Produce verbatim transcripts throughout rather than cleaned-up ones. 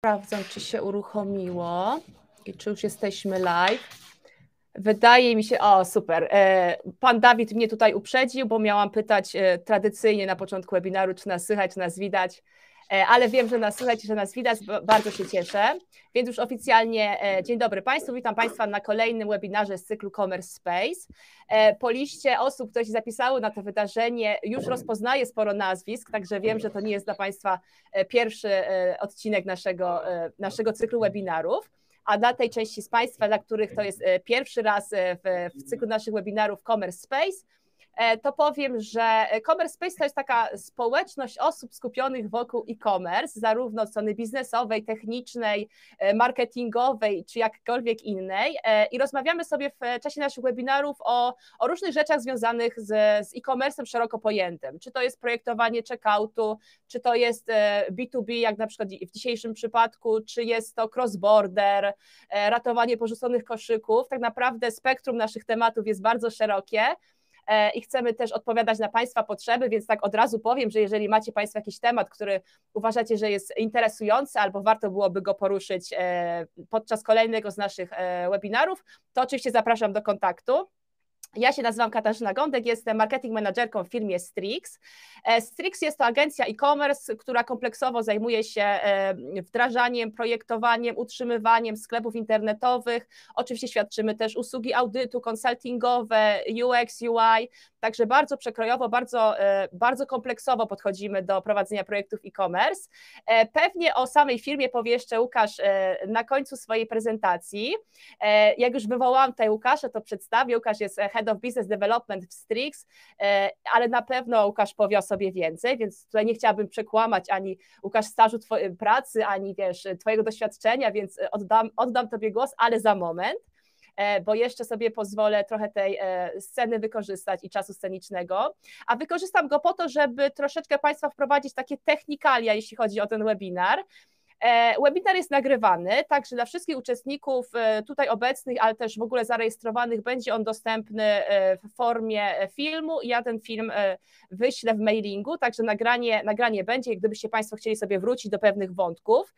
Sprawdzam, czy się uruchomiło i czy już jesteśmy live. Wydaje mi się, o super, pan Dawid mnie tutaj uprzedził, bo miałam pytać tradycyjnie na początku webinaru, czy nas słychać, czy nas widać, ale wiem, że nas słychać, że nas widać, bardzo się cieszę, więc już oficjalnie dzień dobry Państwu, witam Państwa na kolejnym webinarze z cyklu Commerce Space. Po liście osób, które się zapisały na to wydarzenie, już rozpoznaję sporo nazwisk, także wiem, że to nie jest dla Państwa pierwszy odcinek naszego, naszego cyklu webinarów. A dla tej części z Państwa, dla których to jest pierwszy raz w, w cyklu naszych webinarów Commerce Space, to powiem, że Commerce Space to jest taka społeczność osób skupionych wokół e-commerce, zarówno od strony biznesowej, technicznej, marketingowej, czy jakkolwiek innej, i rozmawiamy sobie w czasie naszych webinarów o, o różnych rzeczach związanych z, z e-commerce'em szeroko pojętym, czy to jest projektowanie checkoutu, czy to jest B dwa B, jak na przykład w dzisiejszym przypadku, czy jest to cross-border, ratowanie porzuconych koszyków, tak naprawdę spektrum naszych tematów jest bardzo szerokie, i chcemy też odpowiadać na Państwa potrzeby, więc tak od razu powiem, że jeżeli macie Państwo jakiś temat, który uważacie, że jest interesujący albo warto byłoby go poruszyć podczas kolejnego z naszych webinarów, to oczywiście zapraszam do kontaktu. Ja się nazywam Katarzyna Gądek, jestem marketing managerką w firmie Strix. Strix jest to agencja e-commerce, która kompleksowo zajmuje się wdrażaniem, projektowaniem, utrzymywaniem sklepów internetowych. Oczywiście świadczymy też usługi audytu, konsultingowe, U X, U I, także bardzo przekrojowo, bardzo, bardzo kompleksowo podchodzimy do prowadzenia projektów e-commerce. Pewnie o samej firmie powie jeszcze Łukasz na końcu swojej prezentacji. Jak już wywołałam tutaj Łukasza, to przedstawię. Łukasz jest Head of Business Development w Strix, ale na pewno Łukasz powie o sobie więcej, więc tutaj nie chciałabym przekłamać ani Łukasz stażu twojej pracy, ani wiesz, twojego doświadczenia, więc oddam, oddam tobie głos, ale za moment, bo jeszcze sobie pozwolę trochę tej sceny wykorzystać i czasu scenicznego, a wykorzystam go po to, żeby troszeczkę Państwa wprowadzić takie technikalia, jeśli chodzi o ten webinar. Webinar jest nagrywany, także dla wszystkich uczestników tutaj obecnych, ale też w ogóle zarejestrowanych, będzie on dostępny w formie filmu i ja ten film wyślę w mailingu, także nagranie, nagranie będzie, gdybyście Państwo chcieli sobie wrócić do pewnych wątków.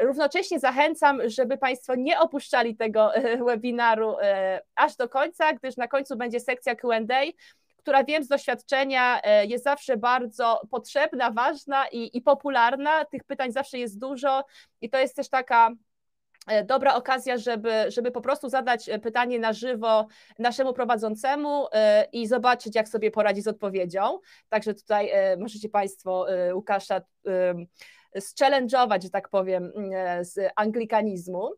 Równocześnie zachęcam, żeby Państwo nie opuszczali tego webinaru aż do końca, gdyż na końcu będzie sekcja Q and A, która wiem z doświadczenia jest zawsze bardzo potrzebna, ważna i, i popularna. Tych pytań zawsze jest dużo i to jest też taka dobra okazja, żeby, żeby po prostu zadać pytanie na żywo naszemu prowadzącemu i zobaczyć, jak sobie poradzi z odpowiedzią. Także tutaj możecie Państwo Łukasza zchallenge'ować, że tak powiem, z anglikanizmu.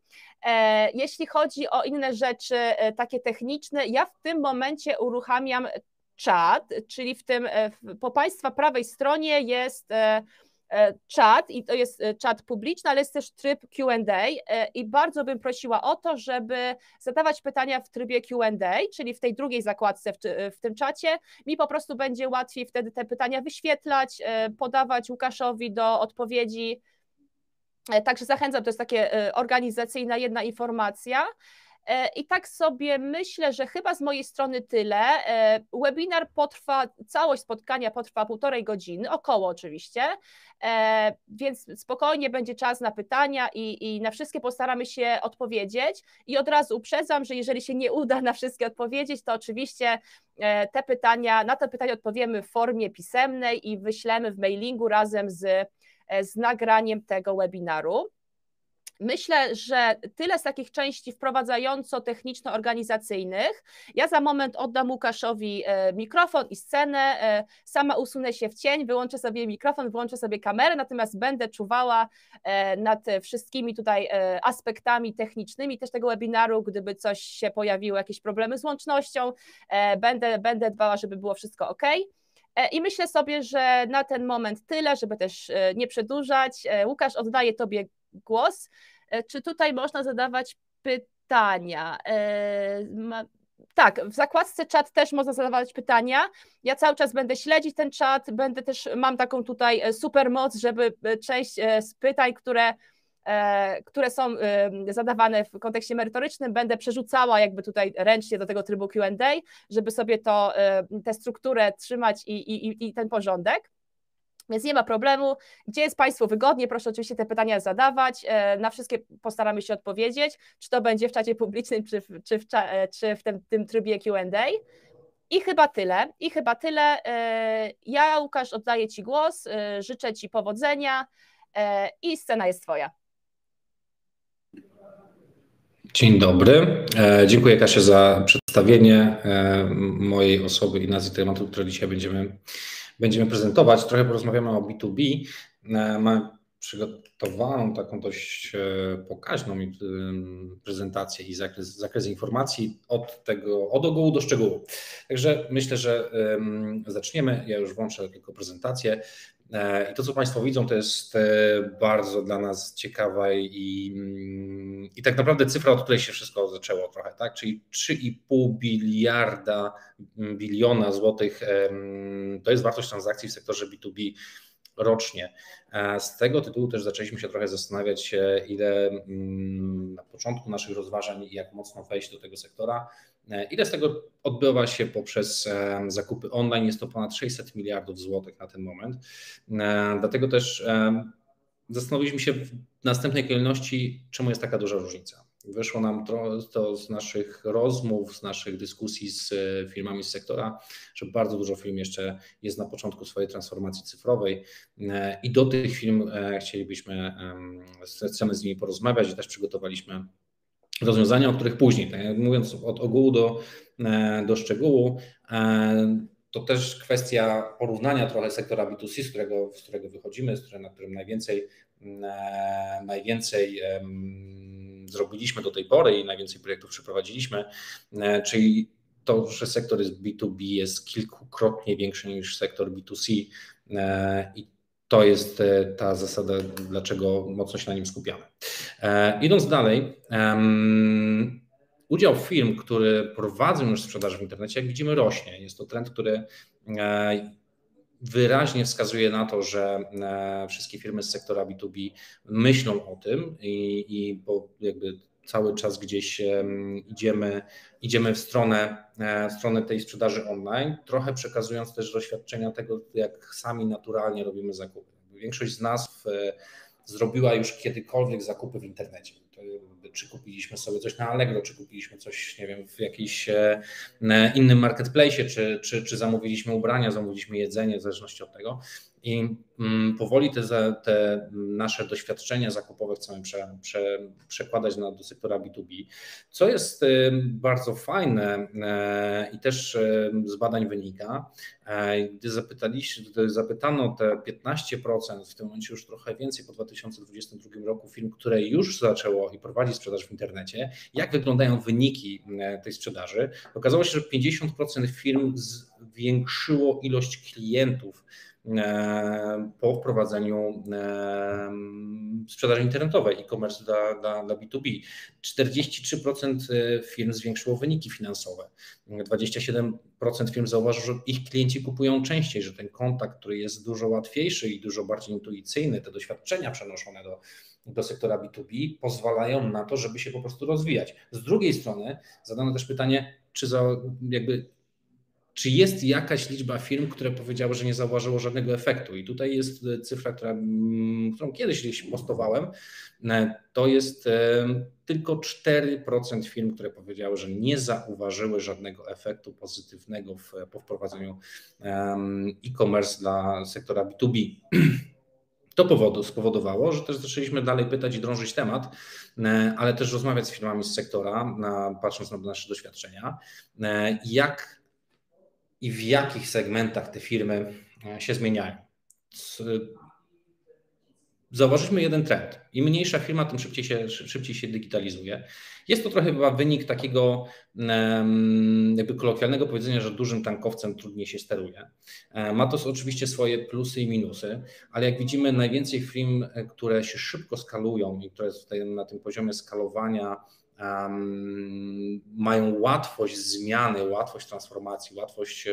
Jeśli chodzi o inne rzeczy takie techniczne, ja w tym momencie uruchamiam czat, czyli w tym, po Państwa prawej stronie jest czat i to jest czat publiczny, ale jest też tryb Q and A i bardzo bym prosiła o to, żeby zadawać pytania w trybie Q and A, czyli w tej drugiej zakładce w, w tym czacie. Mi po prostu będzie łatwiej wtedy te pytania wyświetlać, podawać Łukaszowi do odpowiedzi. Także zachęcam, to jest takie organizacyjna jedna informacja. I tak sobie myślę, że chyba z mojej strony tyle. Webinar potrwa, całość spotkania potrwa półtorej godziny, około oczywiście, więc spokojnie będzie czas na pytania i, i na wszystkie postaramy się odpowiedzieć. I od razu uprzedzam, że jeżeli się nie uda na wszystkie odpowiedzieć, to oczywiście te pytania, na te pytania odpowiemy w formie pisemnej i wyślemy w mailingu razem z, z nagraniem tego webinaru. Myślę, że tyle z takich części wprowadzająco-techniczno-organizacyjnych. Ja za moment oddam Łukaszowi mikrofon i scenę, sama usunę się w cień, wyłączę sobie mikrofon, wyłączę sobie kamerę, natomiast będę czuwała nad wszystkimi tutaj aspektami technicznymi też tego webinaru, gdyby coś się pojawiło, jakieś problemy z łącznością, będę, będę dbała, żeby było wszystko ok. I myślę sobie, że na ten moment tyle, żeby też nie przedłużać. Łukasz, oddaję Tobie głos. Czy tutaj można zadawać pytania? Tak, w zakładce czat też można zadawać pytania. Ja cały czas będę śledzić ten czat, będę też, mam taką tutaj super moc, żeby część z pytań, które, które są zadawane w kontekście merytorycznym, będę przerzucała jakby tutaj ręcznie do tego trybu Q and A, żeby sobie to, tę strukturę trzymać i, i, i ten porządek. Więc nie ma problemu. Gdzie jest Państwu wygodnie? Proszę oczywiście te pytania zadawać. Na wszystkie postaramy się odpowiedzieć, czy to będzie w czacie publicznym, czy w, czy w, czy w tym, tym trybie Q and A. I chyba tyle. I chyba tyle. Ja, Łukasz, oddaję Ci głos, życzę Ci powodzenia i scena jest Twoja. Dzień dobry. Dziękuję, Kasia, za przedstawienie mojej osoby i nazwy tematu, które dzisiaj będziemy, będziemy prezentować. Trochę porozmawiamy o B dwa B. Mamy przygotowaną taką dość pokaźną prezentację i zakres, zakres informacji od tego, od ogółu do szczegółu. Także myślę, że zaczniemy. Ja już włączę tylko prezentację. I to, co Państwo widzą, to jest bardzo dla nas ciekawe i, i tak naprawdę cyfra, od której się wszystko zaczęło trochę, tak? Czyli trzy i pół biliarda, biliona złotych to jest wartość transakcji w sektorze B dwa B rocznie. Z tego tytułu też zaczęliśmy się trochę zastanawiać, ile na początku naszych rozważań i jak mocno wejść do tego sektora, ile z tego odbywa się poprzez zakupy online. Jest to ponad sześćset miliardów złotych na ten moment. Dlatego też zastanowiliśmy się w następnej kolejności, czemu jest taka duża różnica. Wyszło nam to z naszych rozmów, z naszych dyskusji z firmami z sektora, że bardzo dużo firm jeszcze jest na początku swojej transformacji cyfrowej i do tych firm chcielibyśmy, chcemy z nimi porozmawiać i też przygotowaliśmy rozwiązania, o których później, tak mówiąc od ogółu do, do szczegółu. To też kwestia porównania trochę sektora B dwa C, z którego, z którego wychodzimy, z na którym najwięcej, najwięcej zrobiliśmy do tej pory i najwięcej projektów przeprowadziliśmy, czyli to, że sektor B dwa B jest kilkukrotnie większy niż sektor B dwa C i to jest ta zasada, dlaczego mocno się na nim skupiamy. Idąc dalej, udział firm, które prowadzą już sprzedaż w internecie, jak widzimy, rośnie. Jest to trend, który wyraźnie wskazuje na to, że wszystkie firmy z sektora B dwa B myślą o tym i, i bo jakby cały czas gdzieś idziemy, idziemy w stronę, w stronę tej sprzedaży online, trochę przekazując też doświadczenia tego, jak sami naturalnie robimy zakupy. Większość z nas w, zrobiła już kiedykolwiek zakupy w internecie. Czy kupiliśmy sobie coś na Allegro, czy kupiliśmy coś, nie wiem, w jakimś innym marketplace, czy, czy, czy zamówiliśmy ubrania, zamówiliśmy jedzenie, w zależności od tego. I powoli te, te nasze doświadczenia zakupowe chcemy prze, prze, przekładać na, do sektora B dwa B, co jest bardzo fajne i też z badań wynika. Gdy zapytaliście, gdy zapytano te piętnaście procent, w tym momencie już trochę więcej, po dwa tysiące dwudziestym drugim roku firm, które już zaczęło i prowadzi sprzedaż w internecie, jak wyglądają wyniki tej sprzedaży, okazało się, że pięćdziesiąt procent firm zwiększyło ilość klientów po wprowadzeniu sprzedaży internetowej e-commerce dla, dla, dla B dwa B. czterdzieści trzy procent firm zwiększyło wyniki finansowe. dwadzieścia siedem procent firm zauważyło, że ich klienci kupują częściej, że ten kontakt, który jest dużo łatwiejszy i dużo bardziej intuicyjny, te doświadczenia przenoszone do, do sektora B dwa B pozwalają na to, żeby się po prostu rozwijać. Z drugiej strony zadano też pytanie, czy za, jakby Czy jest jakaś liczba firm, które powiedziały, że nie zauważyło żadnego efektu? I tutaj jest cyfra, która, którą kiedyś postowałem. To jest tylko cztery procent firm, które powiedziały, że nie zauważyły żadnego efektu pozytywnego w, po wprowadzeniu e-commerce dla sektora B dwa B. To powodu, spowodowało, że też zaczęliśmy dalej pytać i drążyć temat, ale też rozmawiać z firmami z sektora, patrząc na nasze doświadczenia, jak i w jakich segmentach te firmy się zmieniają. Zauważyliśmy jeden trend. Im mniejsza firma, tym szybciej się, szybciej się digitalizuje. Jest to trochę chyba wynik takiego jakby kolokwialnego powiedzenia, że dużym tankowcem trudniej się steruje. Ma to oczywiście swoje plusy i minusy, ale jak widzimy, najwięcej firm, które się szybko skalują i które na tym poziomie skalowania Um, mają łatwość zmiany, łatwość transformacji, łatwość,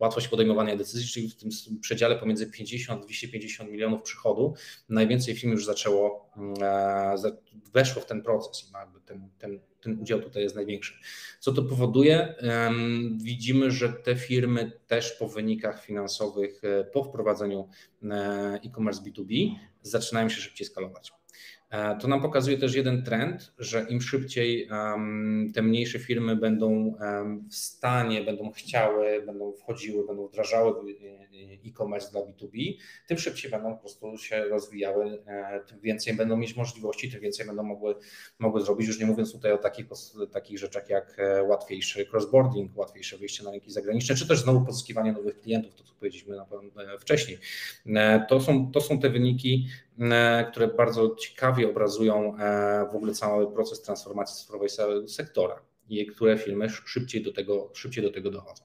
łatwość podejmowania decyzji, czyli w tym przedziale pomiędzy pięćdziesiąt a dwieście pięćdziesiąt milionów przychodu najwięcej firm już zaczęło, e, weszło w ten proces i ma ten, ten, ten udział tutaj jest największy. Co to powoduje? Widzimy, że te firmy też po wynikach finansowych, po wprowadzeniu e-commerce B dwa B zaczynają się szybciej skalować. To nam pokazuje też jeden trend, że im szybciej te mniejsze firmy będą w stanie, będą chciały, będą wchodziły, będą wdrażały e-commerce dla B dwa B, tym szybciej będą po prostu się rozwijały, tym więcej będą mieć możliwości, tym więcej będą mogły, mogły zrobić, już nie mówiąc tutaj o takich, takich rzeczach jak łatwiejszy crossboarding, łatwiejsze wyjście na rynki zagraniczne, czy też znowu pozyskiwanie nowych klientów, to co powiedzieliśmy na pewno wcześniej. To są, to są te wyniki, które bardzo ciekawie obrazują w ogóle cały proces transformacji cyfrowej sektora i które firmy szybciej do tego, szybciej do tego dochodzą.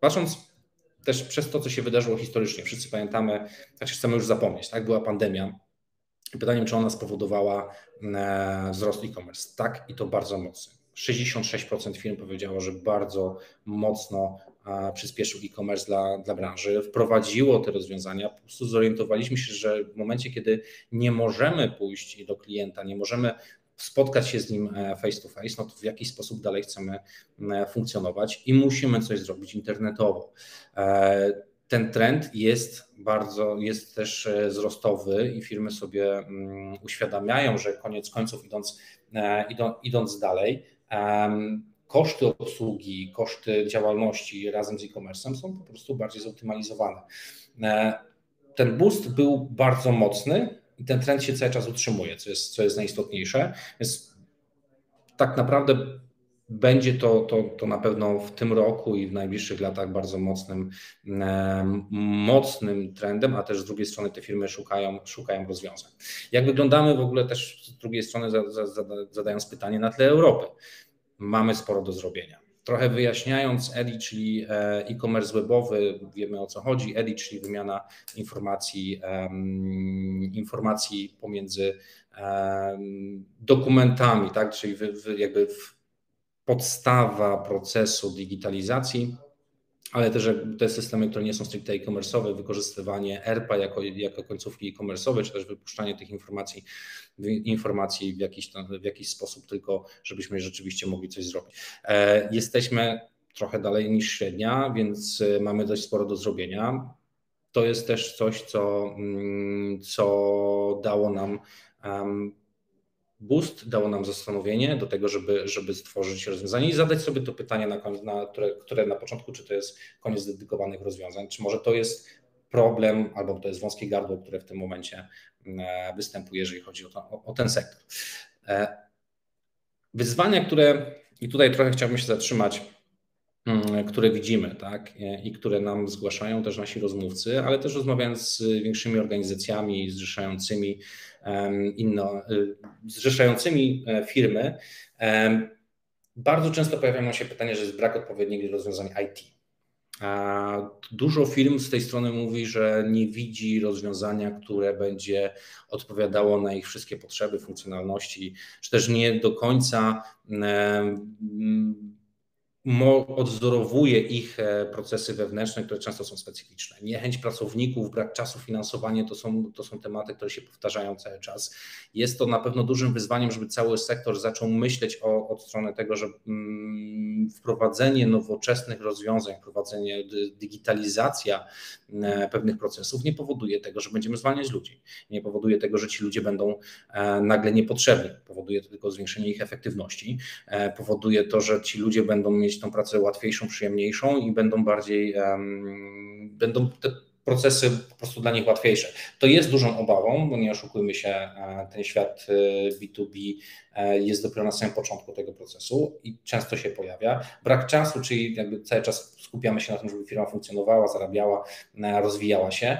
Patrząc też przez to, co się wydarzyło historycznie, wszyscy pamiętamy, znaczy chcemy już zapomnieć, tak? Była pandemia. Pytaniem, czy ona spowodowała wzrost e-commerce? Tak, i to bardzo mocny. sześćdziesiąt sześć procent firm powiedziało, że bardzo mocno przyspieszył e-commerce dla, dla branży, wprowadziło te rozwiązania. Po prostu zorientowaliśmy się, że w momencie, kiedy nie możemy pójść do klienta, nie możemy spotkać się z nim face to face, no to w jakiś sposób dalej chcemy funkcjonować i musimy coś zrobić internetowo. Ten trend jest bardzo, jest też wzrostowy i firmy sobie uświadamiają, że koniec końców idąc, idąc dalej, koszty obsługi, koszty działalności razem z e-commerce'em są po prostu bardziej zoptymalizowane. Ten boost był bardzo mocny i ten trend się cały czas utrzymuje, co jest, co jest najistotniejsze. Więc tak naprawdę będzie to, to, to na pewno w tym roku i w najbliższych latach bardzo mocnym, mocnym trendem, a też z drugiej strony te firmy szukają, szukają rozwiązań. Jak wyglądamy w ogóle też z drugiej strony, zadając pytanie na tle Europy. Mamy sporo do zrobienia. Trochę wyjaśniając E D I, czyli e-commerce webowy, wiemy o co chodzi. E D I, czyli wymiana informacji, um, informacji pomiędzy um, dokumentami, tak? Czyli wy, wy jakby podstawa procesu digitalizacji, ale też te systemy, które nie są stricte e-commerce'owe, wykorzystywanie E R P-a jako, jako końcówki e-commerce'owe, czy też wypuszczanie tych informacji, informacji w, jakiś, w jakiś sposób tylko, żebyśmy rzeczywiście mogli coś zrobić. E, jesteśmy trochę dalej niż średnia, więc mamy dość sporo do zrobienia. To jest też coś, co, co dało nam um, boost, dało nam zastanowienie do tego, żeby, żeby stworzyć rozwiązanie i zadać sobie to pytanie, na, na, które, które na początku, czy to jest koniec dedykowanych rozwiązań, czy może to jest problem, albo to jest wąskie gardło, które w tym momencie występuje, jeżeli chodzi o, to, o, o ten sektor. Wyzwania, które, i tutaj trochę chciałbym się zatrzymać, które widzimy, tak, i które nam zgłaszają też nasi rozmówcy, ale też rozmawiając z większymi organizacjami zrzeszającymi, inno, zrzeszającymi firmy, bardzo często pojawiają się pytania, że jest brak odpowiednich rozwiązań I T. Dużo firm z tej strony mówi, że nie widzi rozwiązania, które będzie odpowiadało na ich wszystkie potrzeby, funkcjonalności, czy też nie do końca odwzorowuje ich procesy wewnętrzne, które często są specyficzne. Niechęć pracowników, brak czasu, finansowanie to są, to są tematy, które się powtarzają cały czas. Jest to na pewno dużym wyzwaniem, żeby cały sektor zaczął myśleć o, od strony tego, że mm, wprowadzenie nowoczesnych rozwiązań, wprowadzenie, digitalizacja e, pewnych procesów nie powoduje tego, że będziemy zwalniać ludzi. Nie powoduje tego, że ci ludzie będą e, nagle niepotrzebni. Powoduje to tylko zwiększenie ich efektywności. E, powoduje to, że ci ludzie będą mieć tą pracę łatwiejszą, przyjemniejszą i będą bardziej, um, będą te procesy po prostu dla nich łatwiejsze. To jest dużą obawą, bo nie oszukujmy się, ten świat B dwa B jest dopiero na samym początku tego procesu i często się pojawia. Brak czasu, czyli jakby cały czas skupiamy się na tym, żeby firma funkcjonowała, zarabiała, rozwijała się.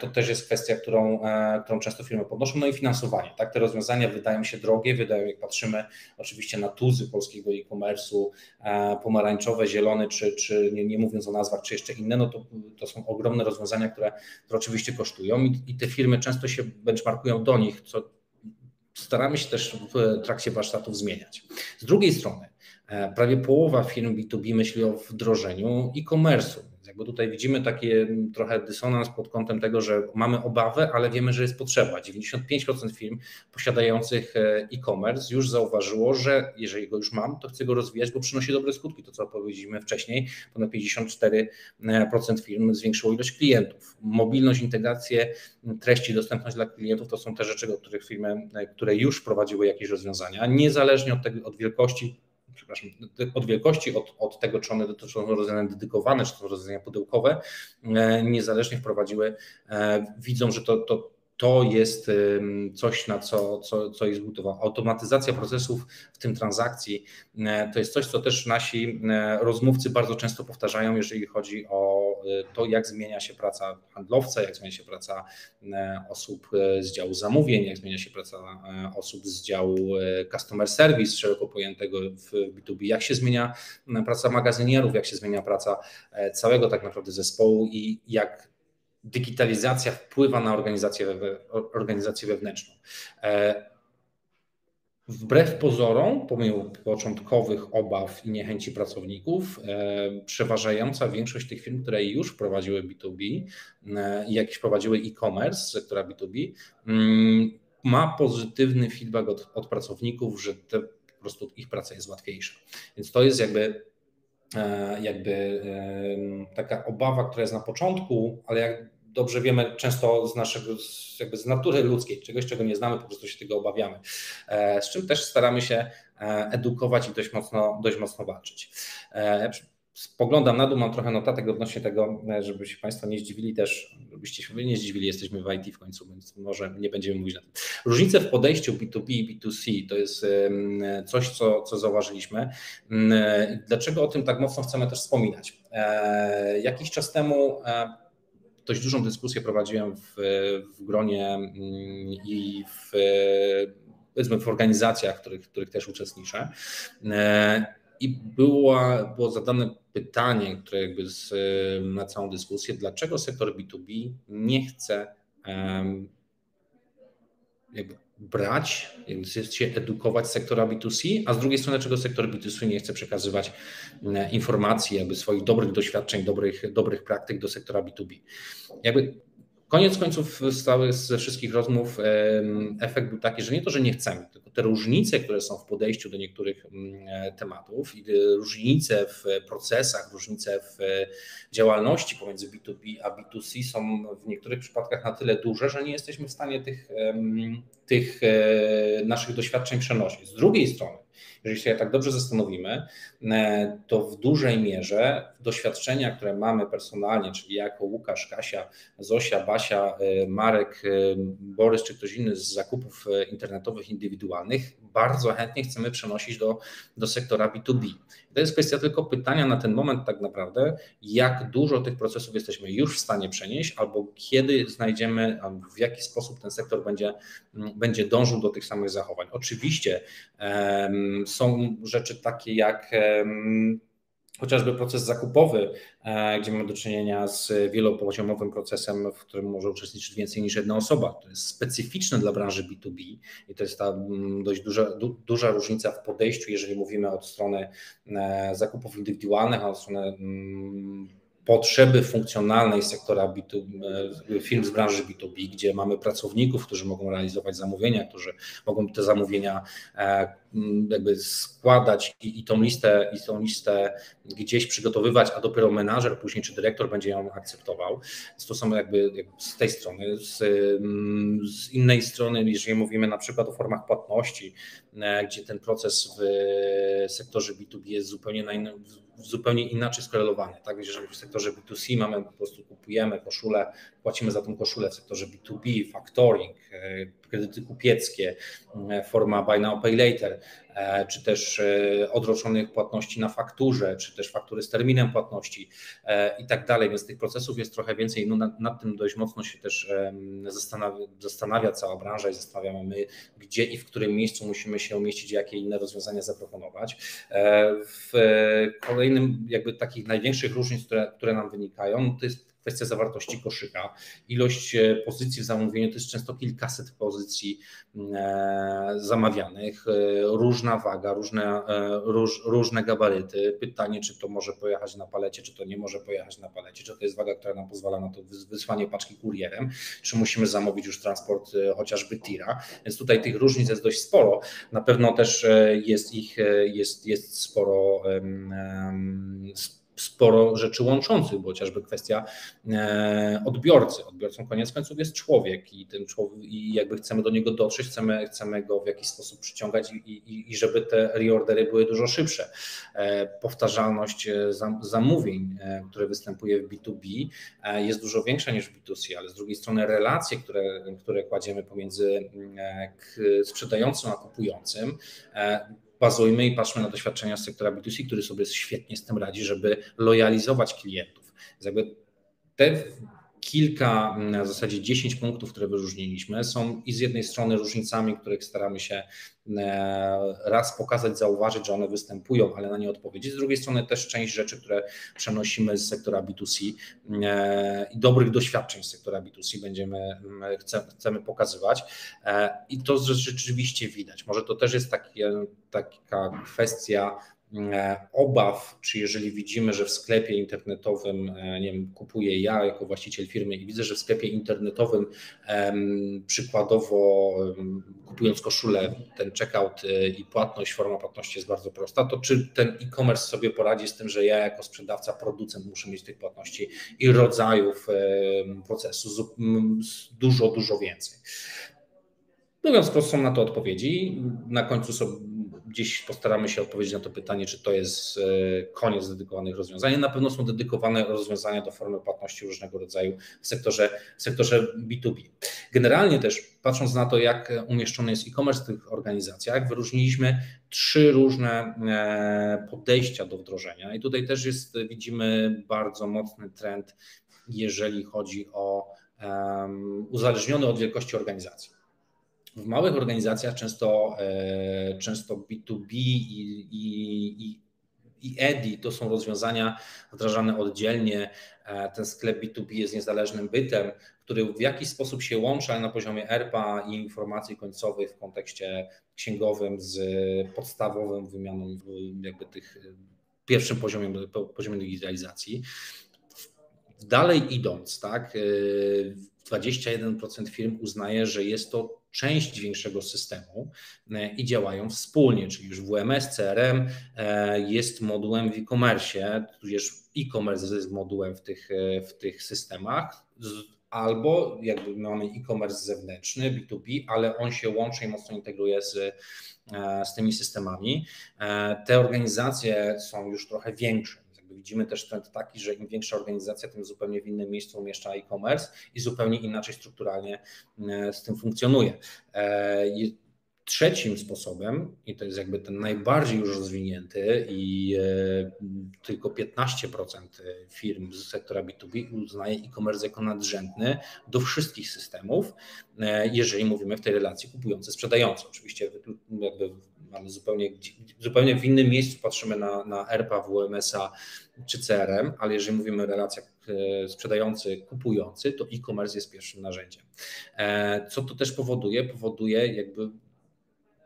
To też jest kwestia, którą, którą często firmy podnoszą, no i finansowanie. Tak? Te rozwiązania wydają się drogie, wydają, jak patrzymy oczywiście na tuzy polskiego e-commerce'u, pomarańczowe, zielone, czy, czy nie, nie mówiąc o nazwach, czy jeszcze inne, no to, to są ogromne rozwiązania, które, które oczywiście kosztują i, i te firmy często się benchmarkują do nich, co staramy się też w trakcie warsztatów zmieniać. Z drugiej strony prawie połowa firm B dwa B myśli o wdrożeniu e-commerce'u. Jakby tutaj widzimy taki trochę dysonans pod kątem tego, że mamy obawę, ale wiemy, że jest potrzeba. dziewięćdziesiąt pięć procent firm posiadających e-commerce już zauważyło, że jeżeli go już mam, to chcę go rozwijać, bo przynosi dobre skutki. To, co powiedzieliśmy wcześniej, ponad pięćdziesiąt cztery procent firm zwiększyło ilość klientów. Mobilność, integrację treści, dostępność dla klientów to są te rzeczy, do których firmy, które już wprowadziły jakieś rozwiązania, niezależnie od tego, od wielkości, przepraszam, od wielkości, od, od tego, czy one dotyczą rozwiązania dedykowane, czy to rozwiązania pudełkowe, niezależnie wprowadziły, widzą, że to, to, to jest coś, na co, co, co jest gotowa. Automatyzacja procesów, w tym transakcji, to jest coś, co też nasi rozmówcy bardzo często powtarzają, jeżeli chodzi o to, jak zmienia się praca handlowca, jak zmienia się praca osób z działu zamówień, jak zmienia się praca osób z działu customer service szeroko pojętego w B dwa B, jak się zmienia praca magazynierów, jak się zmienia praca całego tak naprawdę zespołu i jak digitalizacja wpływa na organizację, organizację wewnętrzną. Wbrew pozorom, pomimo początkowych obaw i niechęci pracowników, przeważająca większość tych firm, które już wprowadziły B dwa B, jak wprowadziły e-commerce, sektora B dwa B, ma pozytywny feedback od, od pracowników, że te, po prostu ich praca jest łatwiejsza. Więc to jest jakby, jakby taka obawa, która jest na początku, ale jak dobrze wiemy, często z naszego, jakby z natury ludzkiej, czegoś, czego nie znamy, po prostu się tego obawiamy, z czym też staramy się edukować i dość mocno, dość mocno walczyć. Spoglądam na dół, mam trochę notatek odnośnie tego, żeby się Państwo nie zdziwili też, żebyście się nie zdziwili, jesteśmy w I T w końcu, więc może nie będziemy mówić na tym. Różnice w podejściu B dwa B i B dwa C to jest coś, co, co zauważyliśmy. Dlaczego o tym tak mocno chcemy też wspominać? Jakiś czas temu dość dużą dyskusję prowadziłem w, w gronie i w, powiedzmy, w organizacjach, w których, w których też uczestniczę. I było, było zadane pytanie, które jakby z, na całą dyskusję, dlaczego sektor B dwa B nie chce um, jakby brać, chce się edukować sektora B dwa C, a z drugiej strony, czego sektor B dwa C nie chce przekazywać informacji, jakby swoich dobrych doświadczeń, dobrych, dobrych praktyk do sektora B dwa B. Jakby koniec końców stały ze wszystkich rozmów efekt był taki, że nie to, że nie chcemy, tylko te różnice, które są w podejściu do niektórych tematów i różnice w procesach, różnice w działalności pomiędzy B dwa B a B dwa C są w niektórych przypadkach na tyle duże, że nie jesteśmy w stanie tych, tych naszych doświadczeń przenosić. Z drugiej strony, jeżeli się tak dobrze zastanowimy, to w dużej mierze doświadczenia, które mamy personalnie, czyli jako Łukasz, Kasia, Zosia, Basia, Marek, Borys czy ktoś inny z zakupów internetowych indywidualnych, bardzo chętnie chcemy przenosić do, do sektora B dwa B. To jest kwestia tylko pytania na ten moment tak naprawdę, jak dużo tych procesów jesteśmy już w stanie przenieść, albo kiedy znajdziemy, albo w jaki sposób ten sektor będzie, będzie dążył do tych samych zachowań. Oczywiście um, są rzeczy takie jak um, chociażby proces zakupowy, gdzie mamy do czynienia z wielopoziomowym procesem, w którym może uczestniczyć więcej niż jedna osoba. To jest specyficzne dla branży B dwa B i to jest ta dość duża, du, duża różnica w podejściu, jeżeli mówimy od strony zakupów indywidualnych, a od strony potrzeby funkcjonalnej sektora B dwa B, firm z branży B dwa B, gdzie mamy pracowników, którzy mogą realizować zamówienia, którzy mogą te zamówienia jakby składać i, i, tą, listę, i tą listę gdzieś przygotowywać, a dopiero menażer później czy dyrektor będzie ją akceptował. Więc to są jakby, jakby z tej strony, z, z innej strony, jeżeli mówimy na przykład o formach płatności, gdzie ten proces w sektorze B dwa B jest zupełnie na innym, zupełnie inaczej skorelowany. Tak? Jeżeli w sektorze B dwa C mamy, po prostu kupujemy koszulę, płacimy za tą koszulę, w sektorze B dwa B, factoring, kredyty kupieckie, forma buy now, pay later, czy też odroczonych płatności na fakturze, czy też faktury z terminem płatności i tak dalej, więc tych procesów jest trochę więcej. No nad, nad tym dość mocno się też zastanawia, zastanawia cała branża i zastanawiamy my, gdzie i w którym miejscu musimy się umieścić, jakie inne rozwiązania zaproponować. W kolejnym jakby takich największych różnic, które, które nam wynikają, to jest kwestia zawartości koszyka, ilość pozycji w zamówieniu, to jest często kilkaset pozycji zamawianych, różna waga, różne, róż, różne gabaryty, pytanie, czy to może pojechać na palecie, czy to nie może pojechać na palecie, czy to jest waga, która nam pozwala na to wysłanie paczki kurierem, czy musimy zamówić już transport chociażby tira, więc tutaj tych różnic jest dość sporo, na pewno też jest ich, jest, jest sporo um, sporo rzeczy łączących, bo chociażby kwestia odbiorcy. Odbiorcą koniec końców jest człowiek i ten człowiek, i jakby chcemy do niego dotrzeć, chcemy, chcemy go w jakiś sposób przyciągać i, i, i żeby te reordery były dużo szybsze. Powtarzalność zamówień, które występuje w B dwa B, jest dużo większa niż w B dwa C, ale z drugiej strony relacje, które, które kładziemy pomiędzy sprzedającym a kupującym, bazujmy i patrzmy na doświadczenia z sektora B dwa C, który sobie świetnie z tym radzi, żeby lojalizować klientów. Więc jakby te kilka, w zasadzie dziesięć punktów, które wyróżniliśmy, są i z jednej strony różnicami, których staramy się raz pokazać, zauważyć, że one występują, ale na nie odpowiedzieć. Z drugiej strony też część rzeczy, które przenosimy z sektora B dwa C i dobrych doświadczeń z sektora B dwa C będziemy, chcemy pokazywać i to rzeczywiście widać. Może to też jest takie, taka kwestia obaw, czy jeżeli widzimy, że w sklepie internetowym, nie wiem, kupuję ja jako właściciel firmy i widzę, że w sklepie internetowym przykładowo kupując koszulę, ten checkout i płatność, forma płatności jest bardzo prosta, to czy ten e-commerce sobie poradzi z tym, że ja jako sprzedawca, producent muszę mieć tych płatności i rodzajów procesu dużo, dużo więcej. Mówiąc prosto, są na to odpowiedzi. Na końcu sobie gdzieś postaramy się odpowiedzieć na to pytanie, czy to jest koniec dedykowanych rozwiązań. Na pewno są dedykowane rozwiązania do formy płatności różnego rodzaju w sektorze, w sektorze B dwa B. Generalnie też patrząc na to, jak umieszczony jest e-commerce w tych organizacjach, wyróżniliśmy trzy różne podejścia do wdrożenia i tutaj też jest, widzimy bardzo mocny trend, jeżeli chodzi o um, uzależniony od wielkości organizacji. W małych organizacjach często, często B dwa B i, i, i E D I to są rozwiązania wdrażane oddzielnie. Ten sklep B dwa B jest niezależnym bytem, który w jakiś sposób się łączy, ale na poziomie E R P A i informacji końcowych w kontekście księgowym z podstawowym wymianą jakby tych pierwszym poziomem, poziomem digitalizacji. Dalej idąc, tak, dwadzieścia jeden procent firm uznaje, że jest to część większego systemu i działają wspólnie, czyli już W M S, C R M jest modułem w e-commerce, tudzież e-commerce jest modułem w tych, w tych systemach, albo jakby mamy e-commerce zewnętrzny, B dwa B, ale on się łączy i mocno integruje z, z tymi systemami. Te organizacje są już trochę większe. Widzimy też trend taki, że im większa organizacja, tym zupełnie w innym miejscu umieszcza e-commerce i zupełnie inaczej strukturalnie z tym funkcjonuje. Trzecim sposobem, i to jest jakby ten najbardziej już rozwinięty i tylko piętnaście procent firm z sektora B dwa B uznaje e-commerce jako nadrzędny do wszystkich systemów, jeżeli mówimy w tej relacji kupujący-sprzedający. Oczywiście jakby mamy zupełnie, zupełnie w innym miejscu patrzymy na, na E R P A, W M S-a czy C R M, ale jeżeli mówimy o relacjach sprzedający-kupujący, to e-commerce jest pierwszym narzędziem. Co to też powoduje? Powoduje jakby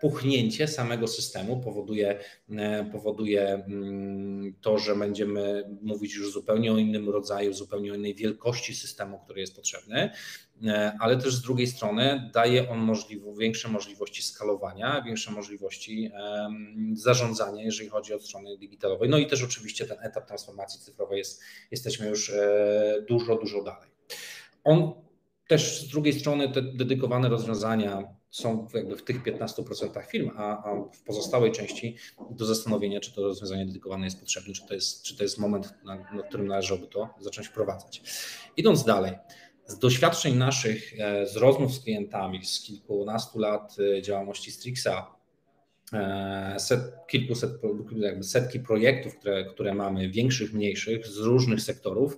puchnięcie samego systemu, powoduje, powoduje to, że będziemy mówić już zupełnie o innym rodzaju, zupełnie o innej wielkości systemu, który jest potrzebny, ale też z drugiej strony daje on możliwe, większe możliwości skalowania, większe możliwości zarządzania, jeżeli chodzi o strony digitalowej. No i też oczywiście ten etap transformacji cyfrowej jest, jesteśmy już dużo, dużo dalej. On też z drugiej strony te dedykowane rozwiązania są jakby w tych piętnastu procentach firm, a, a w pozostałej części do zastanowienia, czy to rozwiązanie dedykowane jest potrzebne, czy to jest, czy to jest moment, na, na którym należałoby to zacząć wprowadzać. Idąc dalej, z doświadczeń naszych, z rozmów z klientami z kilkunastu lat działalności Strixa, Set, kilkuset, jakby setki projektów, które, które mamy, większych, mniejszych, z różnych sektorów,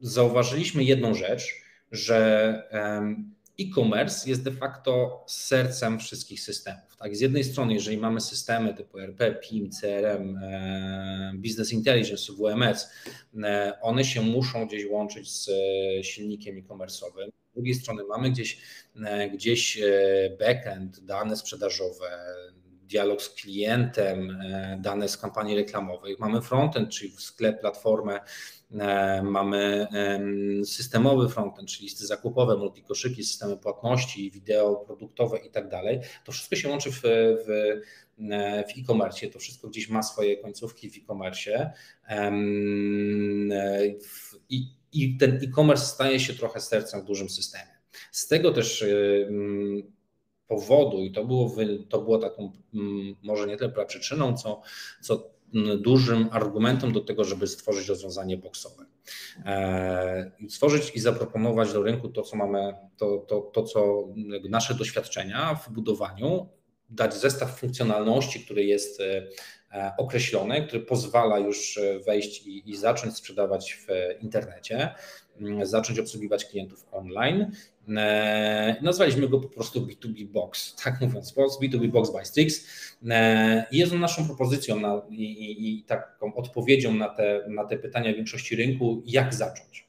zauważyliśmy jedną rzecz, że e-commerce jest de facto sercem wszystkich systemów. Tak? Z jednej strony, jeżeli mamy systemy typu R P, P I M, C R M, Business Intelligence, W M S, one się muszą gdzieś łączyć z silnikiem e-commerce'owym. Z drugiej strony mamy gdzieś, gdzieś backend, dane sprzedażowe, dialog z klientem, dane z kampanii reklamowych. Mamy frontend, czyli w sklep, platformę, mamy systemowy frontend, czyli listy zakupowe, multikoszyki, systemy płatności, wideo produktowe i tak dalej. To wszystko się łączy w, w, w e-commerce, to wszystko gdzieś ma swoje końcówki w e-commerce. I, i ten e-commerce staje się trochę sercem w dużym systemie. Z tego też powodu, i to było, to było taką może nie tyle przyczyną, co, co dużym argumentem do tego, żeby stworzyć rozwiązanie boxowe. Stworzyć i zaproponować do rynku to, co mamy, to, to, to co nasze doświadczenia w budowaniu, dać zestaw funkcjonalności, który jest określony, który pozwala już wejść i, i zacząć sprzedawać w internecie, zacząć obsługiwać klientów online. Nazwaliśmy go po prostu B dwa B Box, tak mówiąc, B dwa B Box by Strix. Jest on naszą propozycją na, i, i, i taką odpowiedzią na te, na te pytania większości rynku, jak zacząć.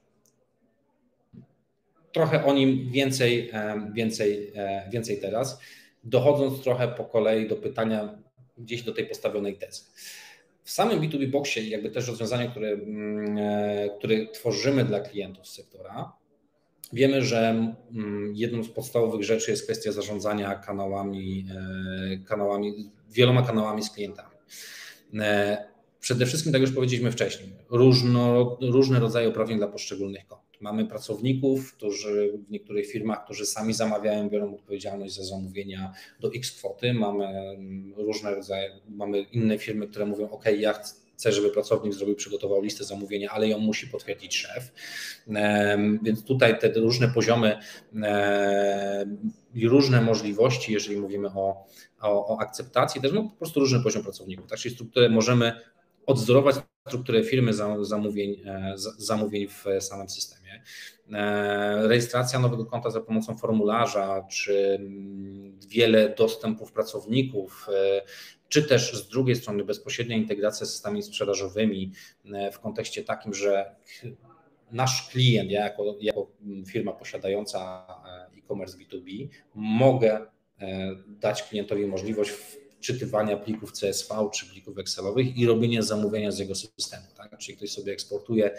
Trochę o nim więcej, więcej, więcej teraz, dochodząc trochę po kolei do pytania gdzieś do tej postawionej tezy. W samym B dwa B Boxie jakby też rozwiązanie, które, które tworzymy dla klientów z sektora, wiemy, że jedną z podstawowych rzeczy jest kwestia zarządzania kanałami, kanałami, wieloma kanałami z klientami. Przede wszystkim, tak jak już powiedzieliśmy wcześniej, różno, różne rodzaje uprawnień dla poszczególnych kont. Mamy pracowników, którzy w niektórych firmach, którzy sami zamawiają, biorą odpowiedzialność za zamówienia do X kwoty. Mamy różne rodzaje, mamy inne firmy, które mówią, OK, ja chcę, Chcę, żeby pracownik zrobił, przygotował listę zamówienia, ale ją musi potwierdzić szef. Więc tutaj te różne poziomy i różne możliwości, jeżeli mówimy o, o, o akceptacji, też no, po prostu różny poziom pracowników. Tak, czyli strukturę możemy odzorować strukturę firmy zamówień, zamówień w samym systemie. Rejestracja nowego konta za pomocą formularza, czy wiele dostępów pracowników, czy też z drugiej strony bezpośrednia integracja z systemami sprzedażowymi w kontekście takim, że nasz klient, ja jako, jako firma posiadająca e-commerce B dwa B, mogę dać klientowi możliwość czytywania plików C S V czy plików Excelowych i robienia zamówienia z jego systemu. Tak? Czyli ktoś sobie eksportuje,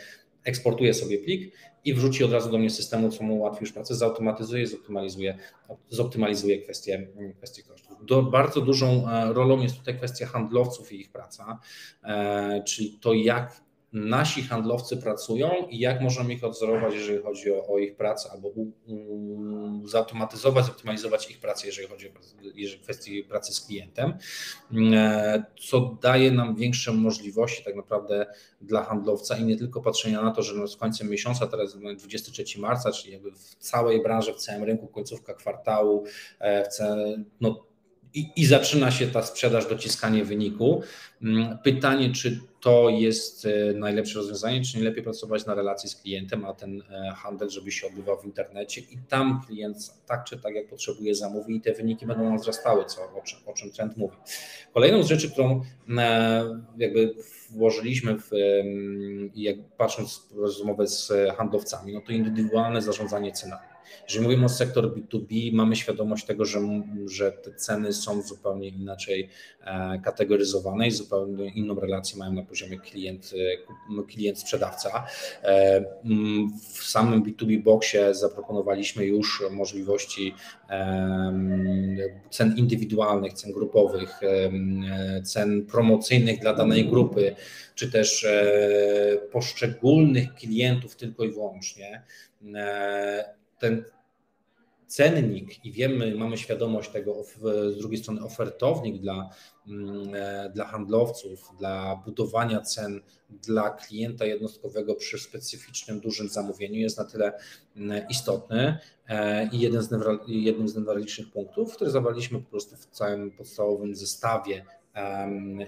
eksportuje sobie plik i wrzuci od razu do mnie systemu, co mu ułatwi już pracę, zautomatyzuje, zoptymalizuje, zoptymalizuje kwestię, kwestię kosztów. Do, bardzo dużą rolą jest tutaj kwestia handlowców i ich praca, e, czyli to, jak nasi handlowcy pracują i jak możemy ich odzorować, jeżeli chodzi o, o ich pracę, albo u, u, zautomatyzować, zoptymalizować ich pracę, jeżeli chodzi o jeżeli kwestię pracy z klientem, co daje nam większe możliwości tak naprawdę dla handlowca i nie tylko patrzenia na to, że no z końcem miesiąca, teraz dwudziestego trzeciego marca, czyli jakby w całej branży, w całym rynku, końcówka kwartału, w całym, no, I, I zaczyna się ta sprzedaż, dociskanie wyniku. Pytanie, czy to jest najlepsze rozwiązanie, czy nie lepiej pracować na relacji z klientem, a ten handel, żeby się odbywał w internecie i tam klient tak czy tak, jak potrzebuje, zamówi i te wyniki będą nam wzrastały, co, o, czym, o czym trend mówi. Kolejną z rzeczy, którą jakby włożyliśmy, w, jak patrząc w rozmowę z handlowcami, no to indywidualne zarządzanie cenami. Jeżeli mówimy o sektor B dwa B, mamy świadomość tego, że, że te ceny są zupełnie inaczej kategoryzowane i zupełnie inną relację mają na poziomie klient-sprzedawca. Klient w samym B dwa B Boxie zaproponowaliśmy już możliwości cen indywidualnych, cen grupowych, cen promocyjnych dla danej grupy, czy też poszczególnych klientów tylko i wyłącznie. Ten cennik i wiemy, mamy świadomość tego, z drugiej strony ofertownik dla, dla handlowców, dla budowania cen dla klienta jednostkowego przy specyficznym, dużym zamówieniu jest na tyle istotny i jeden z, jednym z najważniejszych punktów, który zawarliśmy po prostu w całym podstawowym zestawie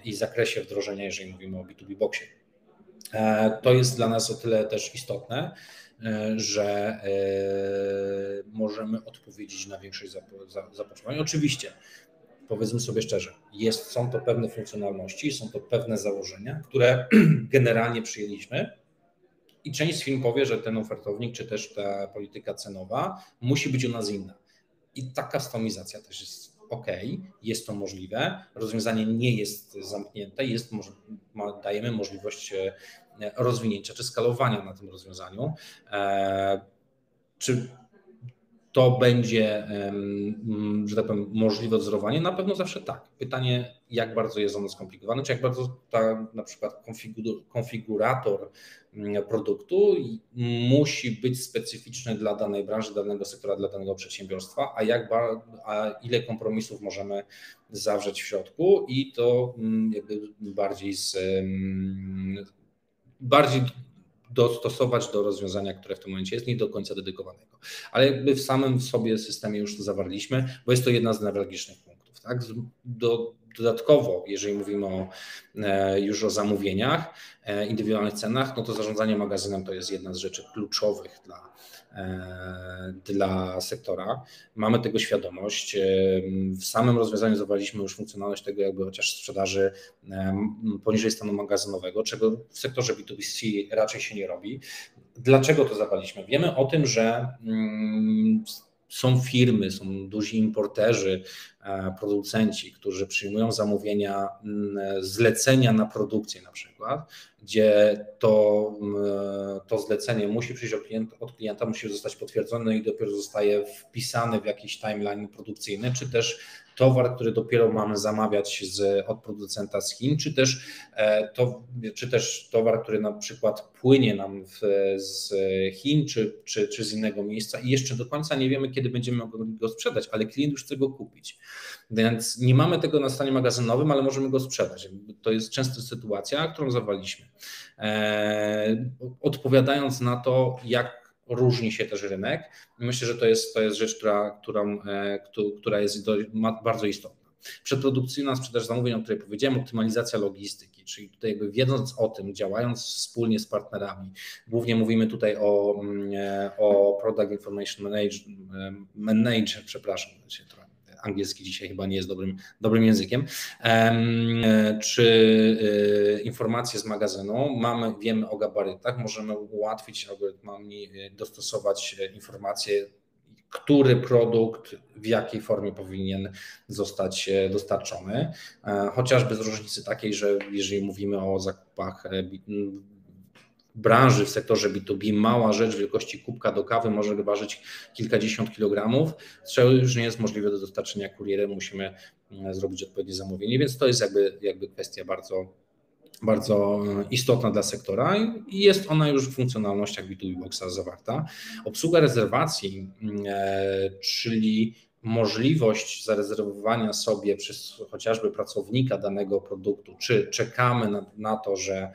i zakresie wdrożenia, jeżeli mówimy o B dwa B Boxie. To jest dla nas o tyle też istotne, że możemy odpowiedzieć na większość zapotrzebowań. Oczywiście, powiedzmy sobie szczerze, jest, są to pewne funkcjonalności, są to pewne założenia, które generalnie przyjęliśmy i część z firm powie, że ten ofertownik czy też ta polityka cenowa musi być u nas inna. I ta kustomizacja też jest ok, jest to możliwe, rozwiązanie nie jest zamknięte, jest, dajemy możliwość rozwinięcia czy skalowania na tym rozwiązaniu. Czy to będzie, że tak powiem, możliwe odzorowanie? Na pewno zawsze tak. Pytanie, jak bardzo jest ono skomplikowane, czy jak bardzo ta, na przykład konfigurator produktu musi być specyficzny dla danej branży, danego sektora, dla danego przedsiębiorstwa, a, jak, a ile kompromisów możemy zawrzeć w środku i to jakby bardziej z... bardziej dostosować do rozwiązania, które w tym momencie jest, nie do końca dedykowanego. Ale jakby w samym sobie systemie już to zawarliśmy, bo jest to jedna z newralgicznych punktów. Tak? Do, dodatkowo, jeżeli mówimy o, e, już o zamówieniach, e, indywidualnych cenach, no to zarządzanie magazynem to jest jedna z rzeczy kluczowych dla, e, dla sektora. Mamy tego świadomość. E, w samym rozwiązaniu zawarliśmy już funkcjonalność tego jakby chociaż sprzedaży e, poniżej stanu magazynowego, czego w sektorze B dwa B C raczej się nie robi. Dlaczego to zawarliśmy? Wiemy o tym, że mm, są firmy, są duzi importerzy, producenci, którzy przyjmują zamówienia, zlecenia na produkcję na przykład, gdzie to, to zlecenie musi przyjść od klienta, od klienta, musi zostać potwierdzone i dopiero zostaje wpisane w jakiś timeline produkcyjny, czy też towar, który dopiero mamy zamawiać z, od producenta z Chin, czy też, to, czy też towar, który na przykład płynie nam w, z Chin, czy, czy, czy z innego miejsca i jeszcze do końca nie wiemy, kiedy będziemy mogli go sprzedać, ale klient już chce go kupić. Więc nie mamy tego na stanie magazynowym, ale możemy go sprzedać. To jest częsta sytuacja, którą zawaliśmy. Eee, odpowiadając na to, jak różni się też rynek, myślę, że to jest, to jest rzecz, która, którą, e, która jest do, ma, bardzo istotna. Przedprodukcyjna sprzedaż zamówień, o której powiedziałem, optymalizacja logistyki, czyli tutaj jakby wiedząc o tym, działając wspólnie z partnerami, głównie mówimy tutaj o, o Product Information Manager, manager przepraszam, się trochę angielski dzisiaj chyba nie jest dobrym, dobrym językiem, czy informacje z magazynu, mamy, wiemy o gabarytach, możemy ułatwić algorytmami, dostosować informacje, który produkt w jakiej formie powinien zostać dostarczony, chociażby z różnicy takiej, że jeżeli mówimy o zakupach branży w sektorze B dwa B, mała rzecz wielkości kubka do kawy może ważyć kilkadziesiąt kilogramów, co już nie jest możliwe do dostarczenia kurierem, musimy zrobić odpowiednie zamówienie, więc to jest jakby, jakby kwestia bardzo, bardzo istotna dla sektora i jest ona już w funkcjonalnościach B dwa B Boxa zawarta. Obsługa rezerwacji, czyli możliwość zarezerwowania sobie przez chociażby pracownika danego produktu, czy czekamy na, na to, że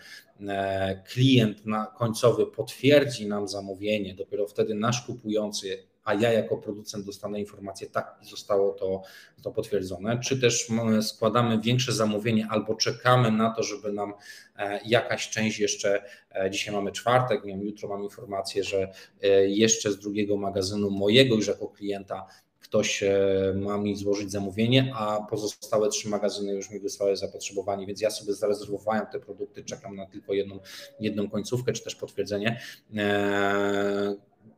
klient na końcowy potwierdzi nam zamówienie, dopiero wtedy nasz kupujący, a ja jako producent dostanę informację, tak zostało to, to potwierdzone, czy też składamy większe zamówienie albo czekamy na to, żeby nam jakaś część jeszcze, dzisiaj mamy czwartek, nie wiem, jutro mam informację, że jeszcze z drugiego magazynu mojego już jako klienta ktoś ma mi złożyć zamówienie, a pozostałe trzy magazyny już mi wysłały zapotrzebowanie, więc ja sobie zarezerwowałem te produkty, czekam na tylko jedną, jedną końcówkę, czy też potwierdzenie.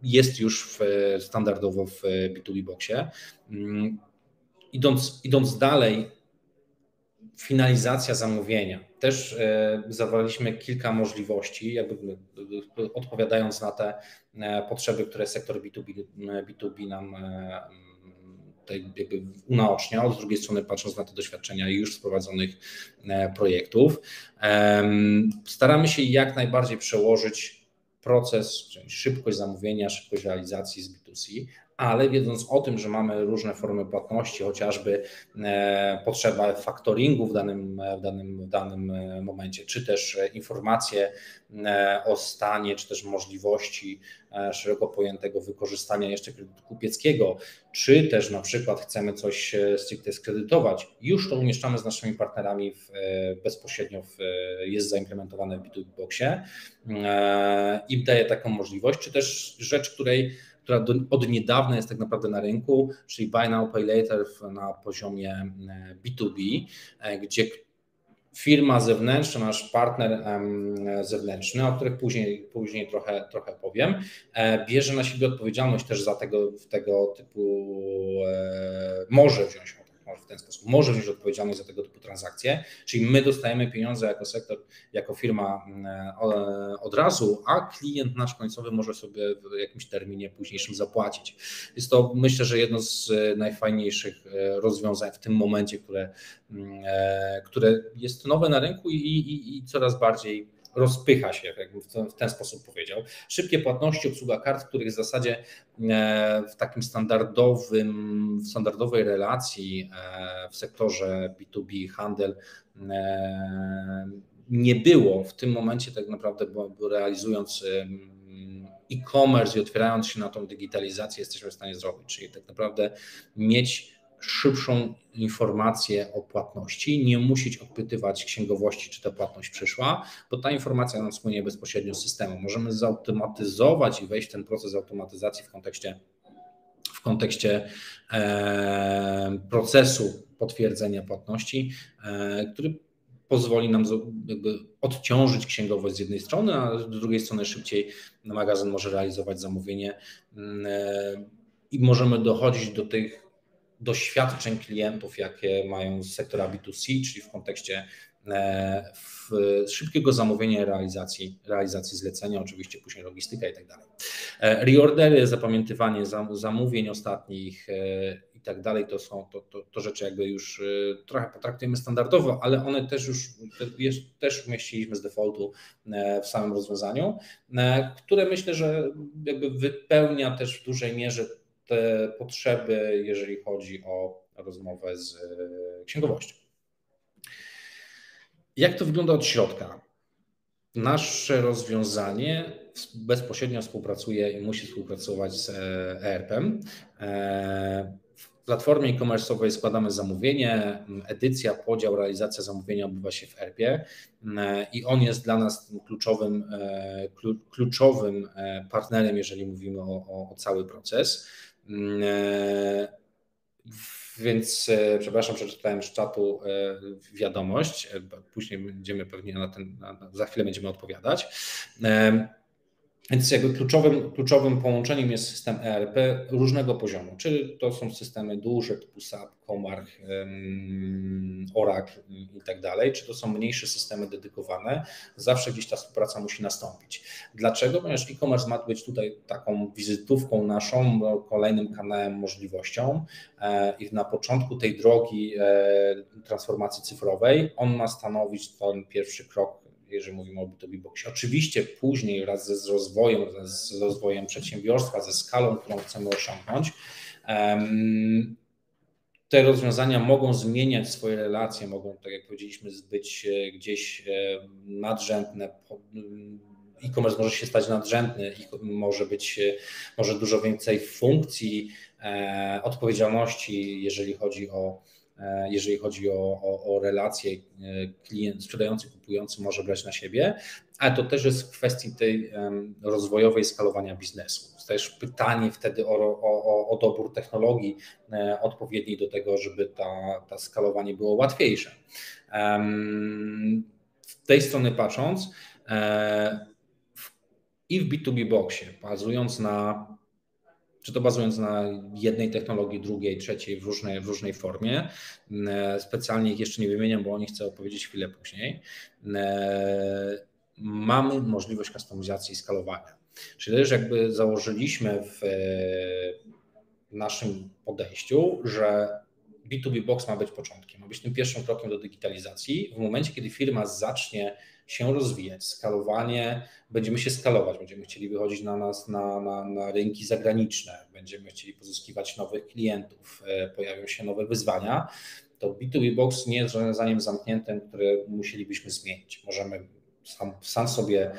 Jest już w, standardowo w B dwa B Boxie. Idąc, idąc dalej, finalizacja zamówienia. Też zawarliśmy kilka możliwości, jakby odpowiadając na te potrzeby, które sektor B dwa B, B dwa B nam jakby unaoczniał, z drugiej strony patrząc na te doświadczenia już sprowadzonych projektów. Staramy się jak najbardziej przełożyć proces, czyli szybkość zamówienia, szybkość realizacji z B dwa C, ale wiedząc o tym, że mamy różne formy płatności, chociażby potrzeba faktoringu w danym, w danym, w danym momencie, czy też informacje o stanie, czy też możliwości szeroko pojętego wykorzystania jeszcze kredytu kupieckiego, czy też na przykład chcemy coś stricte skredytować, już to umieszczamy z naszymi partnerami w, bezpośrednio, w, jest zaimplementowane w B dwa B Boxie i daje taką możliwość, czy też rzecz, której która do, od niedawna jest tak naprawdę na rynku, czyli Buy Now, Pay Later na poziomie B dwa B, gdzie firma zewnętrzna, nasz partner zewnętrzny, o których później, później trochę, trochę powiem, bierze na siebie odpowiedzialność też za tego, tego typu, może wziąć w ten sposób, może wziąć odpowiedzialność za tego typu transakcje, czyli my dostajemy pieniądze jako sektor, jako firma od razu, a klient nasz końcowy może sobie w jakimś terminie późniejszym zapłacić. Jest to, myślę, że jedno z najfajniejszych rozwiązań w tym momencie, które, które jest nowe na rynku i, i, i coraz bardziej rozpycha się, jakbym w ten sposób powiedział. Szybkie płatności, obsługa kart, których w zasadzie w takim standardowym, w standardowej relacji w sektorze B dwa B handel nie było. W tym momencie tak naprawdę, bo realizując e-commerce i otwierając się na tą digitalizację, jesteśmy w stanie zrobić, czyli tak naprawdę mieć szybszą informację o płatności, nie musieć odpytywać księgowości, czy ta płatność przyszła, bo ta informacja nam spłynie bezpośrednio z systemu. Możemy zautomatyzować i wejść w ten proces automatyzacji w kontekście, w kontekście e, procesu potwierdzenia płatności, e, który pozwoli nam jakby odciążyć księgowość z jednej strony, a z drugiej strony szybciej magazyn może realizować zamówienie e, i możemy dochodzić do tych doświadczeń klientów, jakie mają z sektora B dwa C, czyli w kontekście w szybkiego zamówienia, realizacji, realizacji zlecenia, oczywiście później logistyka i tak dalej. Reordery, zapamiętywanie zamówień ostatnich i tak dalej, to są to, to, to rzeczy jakby już trochę potraktujemy standardowo, ale one też już też umieściliśmy z defaultu w samym rozwiązaniu, które myślę, że jakby wypełnia też w dużej mierze te potrzeby, jeżeli chodzi o rozmowę z księgowością. Jak to wygląda od środka? Nasze rozwiązanie bezpośrednio współpracuje i musi współpracować z E R P-em. W platformie e-commerce'owej składamy zamówienie, edycja, podział, realizacja zamówienia odbywa się w E R P-ie i on jest dla nas kluczowym, kluczowym partnerem, jeżeli mówimy o, o, o cały proces. Więc, przepraszam, przeczytałem z czatu wiadomość, później będziemy pewnie na ten, na, za chwilę będziemy odpowiadać. Więc jakby kluczowym, kluczowym połączeniem jest system E R P różnego poziomu, czyli to są systemy duże typu S A P, Comarch, Oracle i tak dalej, czy to są mniejsze systemy dedykowane, zawsze gdzieś ta współpraca musi nastąpić. Dlaczego? Ponieważ e-commerce ma być tutaj taką wizytówką naszą, kolejnym kanałem, możliwością i na początku tej drogi transformacji cyfrowej on ma stanowić ten pierwszy krok, jeżeli mówimy o B dwa B Boxie. Oczywiście później wraz z rozwojem, z rozwojem przedsiębiorstwa, ze skalą, którą chcemy osiągnąć, te rozwiązania mogą zmieniać swoje relacje, mogą, tak jak powiedzieliśmy, być gdzieś nadrzędne, e-commerce może się stać nadrzędny, może być, może dużo więcej funkcji, odpowiedzialności, jeżeli chodzi o jeżeli chodzi o, o, o relacje klient sprzedający, kupujący może brać na siebie, ale to też jest w kwestii tej rozwojowej skalowania biznesu. To też pytanie wtedy o, o, o dobór technologii odpowiedniej do tego, żeby ta, ta skalowanie było łatwiejsze. Z tej strony patrząc i w B dwa B Boxie, bazując na czy to bazując na jednej technologii, drugiej, trzeciej, w różnej, w różnej formie. Specjalnie ich jeszcze nie wymieniam, bo o nich chcę opowiedzieć chwilę później. Mamy możliwość kustomizacji i skalowania. Czyli też jakby założyliśmy w naszym podejściu, że B dwa B Box ma być początkiem, ma być tym pierwszym krokiem do digitalizacji. W momencie, kiedy firma zacznie się rozwijać, skalowanie, będziemy się skalować, będziemy chcieli wychodzić na nas na, na, na rynki zagraniczne, będziemy chcieli pozyskiwać nowych klientów, pojawią się nowe wyzwania, to B dwa B Box nie jest rozwiązaniem zamkniętym, które musielibyśmy zmienić. Możemy sam, sam, sobie,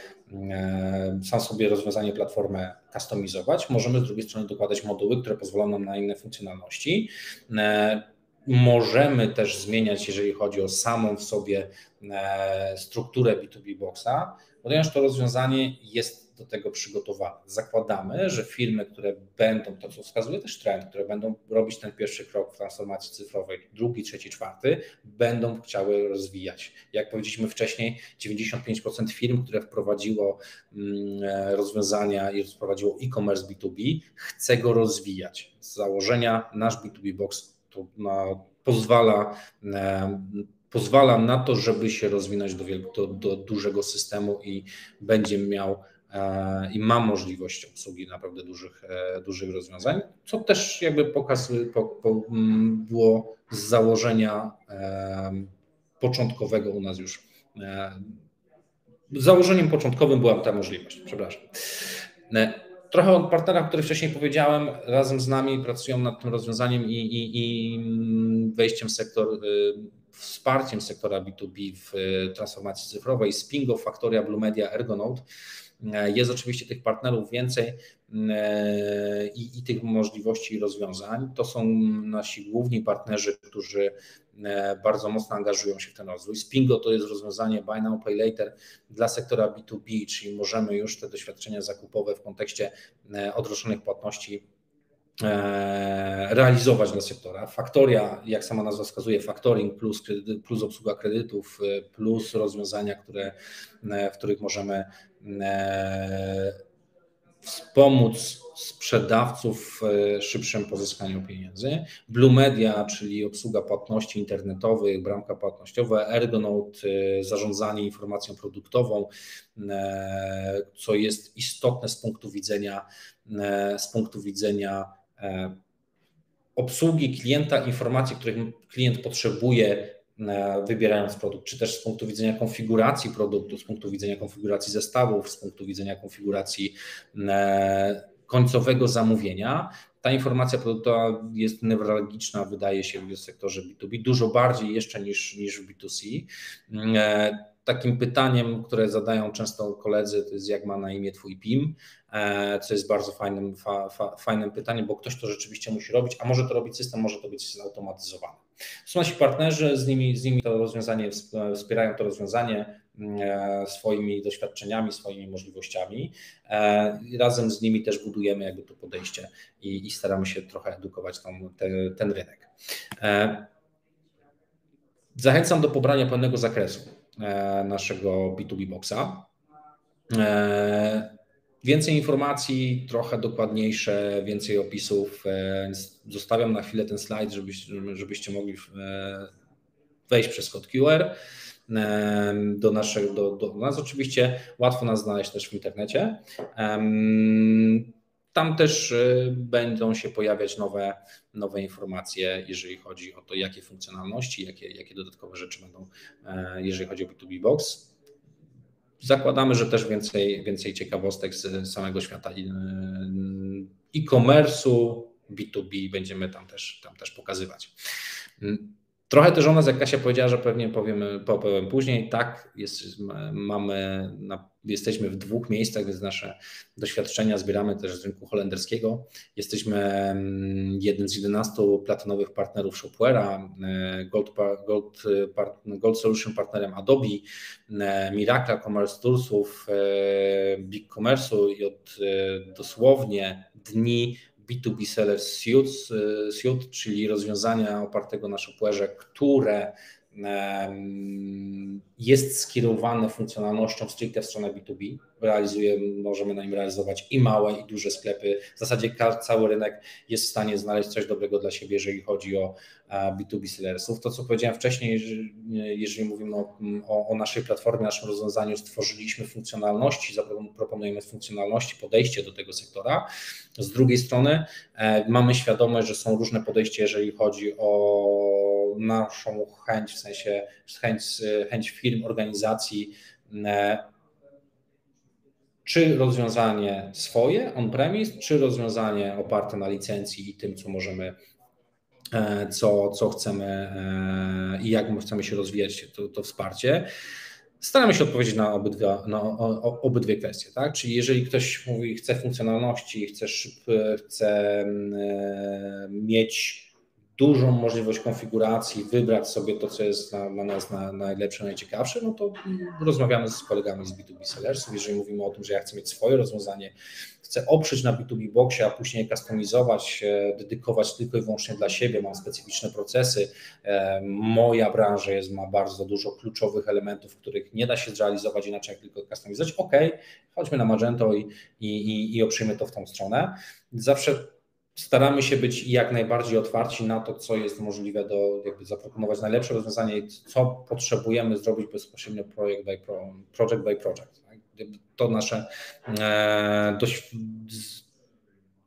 sam sobie rozwiązanie platformę customizować, możemy z drugiej strony dokładać moduły, które pozwolą nam na inne funkcjonalności. Możemy też zmieniać, jeżeli chodzi o samą w sobie strukturę B dwa B Boxa, ponieważ to rozwiązanie jest do tego przygotowane. Zakładamy, że firmy, które będą, to co wskazuje też trend, które będą robić ten pierwszy krok w transformacji cyfrowej, drugi, trzeci, czwarty, będą chciały rozwijać. Jak powiedzieliśmy wcześniej, dziewięćdziesiąt pięć procent firm, które wprowadziło rozwiązania i wprowadziło e-commerce B dwa B, chce go rozwijać. Z założenia nasz B dwa B Box to pozwala, pozwala na to, żeby się rozwinąć do, do, do dużego systemu i będzie miał i ma możliwość obsługi naprawdę dużych, dużych rozwiązań, co też jakby pokaz po, po, było z założenia początkowego u nas już. Założeniem początkowym była ta możliwość, przepraszam. Trochę o partnerach, o których wcześniej powiedziałem, razem z nami pracują nad tym rozwiązaniem i, i, i wejściem w sektor, wsparciem sektora B dwa B w transformacji cyfrowej. Spingo, Faktoria, Blue Media, Ergonode. Jest oczywiście tych partnerów więcej i, i tych możliwości i rozwiązań. To są nasi główni partnerzy, którzy bardzo mocno angażują się w ten rozwój. Spingo to jest rozwiązanie buy now, pay later dla sektora B dwa B, czyli możemy już te doświadczenia zakupowe w kontekście odroczonych płatności realizować dla sektora. Faktoria, jak sama nazwa wskazuje, factoring plus, kredyt, plus obsługa kredytów, plus rozwiązania, które, w których możemy wspomóc sprzedawców w szybszym pozyskaniu pieniędzy. Blue Media, czyli obsługa płatności internetowych, bramka płatnościowa, Ergonaut, zarządzanie informacją produktową, co jest istotne z punktu widzenia, z punktu widzenia obsługi klienta, informacji, których klient potrzebuje, wybierając produkt, czy też z punktu widzenia konfiguracji produktu, z punktu widzenia konfiguracji zestawów, z punktu widzenia konfiguracji końcowego zamówienia. Ta informacja produktowa jest newralgiczna, wydaje się, w sektorze B dwa B, dużo bardziej jeszcze niż, niż w B dwa C. Takim pytaniem, które zadają często koledzy, to jest jak ma na imię twój P I M, co jest bardzo fajnym, fa, fa, fajnym pytaniem, bo ktoś to rzeczywiście musi robić, a może to robić system, może to być zautomatyzowane. Są nasi partnerzy, z nimi, z nimi to rozwiązanie, wspierają to rozwiązanie swoimi doświadczeniami, swoimi możliwościami. Razem z nimi też budujemy jakby to podejście i, i staramy się trochę edukować tam te, ten rynek. Zachęcam do pobrania pełnego zakresu naszego B dwa B Boxa. Więcej informacji, trochę dokładniejsze, więcej opisów. Zostawiam na chwilę ten slajd, żebyście, żebyście mogli wejść przez kod Q R do naszego, do, do nas. Oczywiście łatwo nas znaleźć też w internecie. Tam też będą się pojawiać nowe, nowe informacje, jeżeli chodzi o to, jakie funkcjonalności, jakie, jakie dodatkowe rzeczy będą, jeżeli chodzi o B dwa B Box. Zakładamy, że też więcej, więcej ciekawostek z samego świata e-commerce'u, B dwa B będziemy tam też, tam też pokazywać. Trochę też o nas, jak Kasia powiedziała, że pewnie powiemy, powiem później, tak, jest, mamy, jesteśmy w dwóch miejscach, więc nasze doświadczenia zbieramy też z rynku holenderskiego. Jesteśmy jednym z jedenastu platynowych partnerów Shopware'a, Gold, Gold, Gold Solution partnerem Adobe, Mirakla, Commerce Toursów, Big Commerce'u i od dosłownie dni B dwa B Seller Suite, czyli rozwiązania opartego na Shopware'ze, które jest skierowane funkcjonalnością stricte w stronę B dwa B. Realizuje, możemy na nim realizować i małe, i duże sklepy. W zasadzie cały rynek jest w stanie znaleźć coś dobrego dla siebie, jeżeli chodzi o B dwa B sellersów. To, co powiedziałem wcześniej, jeżeli mówimy o, o, o naszej platformie, naszym rozwiązaniu, stworzyliśmy funkcjonalności, proponujemy funkcjonalności, podejście do tego sektora. Z drugiej strony mamy świadomość, że są różne podejścia, jeżeli chodzi o naszą chęć, w sensie chęć, chęć firm, organizacji, czy rozwiązanie swoje on-premise, czy rozwiązanie oparte na licencji i tym, co możemy, co, co chcemy i jak chcemy się rozwijać, to, to wsparcie. Staramy się odpowiedzieć na obydwie, na obydwie kwestie, tak? Czyli jeżeli ktoś mówi, chce funkcjonalności, chce, szybko, chce mieć dużą możliwość konfiguracji, wybrać sobie to, co jest dla, dla nas na, najlepsze, najciekawsze, no to rozmawiamy z kolegami z B dwa B Sellersów. Jeżeli mówimy o tym, że ja chcę mieć swoje rozwiązanie, chcę oprzeć na B dwa B Boxie, a później kustomizować, dedykować tylko i wyłącznie dla siebie, mam specyficzne procesy, moja branża jest, ma bardzo dużo kluczowych elementów, których nie da się zrealizować inaczej, jak tylko kustomizować, ok, chodźmy na Magento i, i, i, i oprzyjmy to w tą stronę. Zawsze staramy się być jak najbardziej otwarci na to, co jest możliwe, do jakby zaproponować najlepsze rozwiązanie i co potrzebujemy zrobić bezpośrednio project by pro, project by project. To nasze,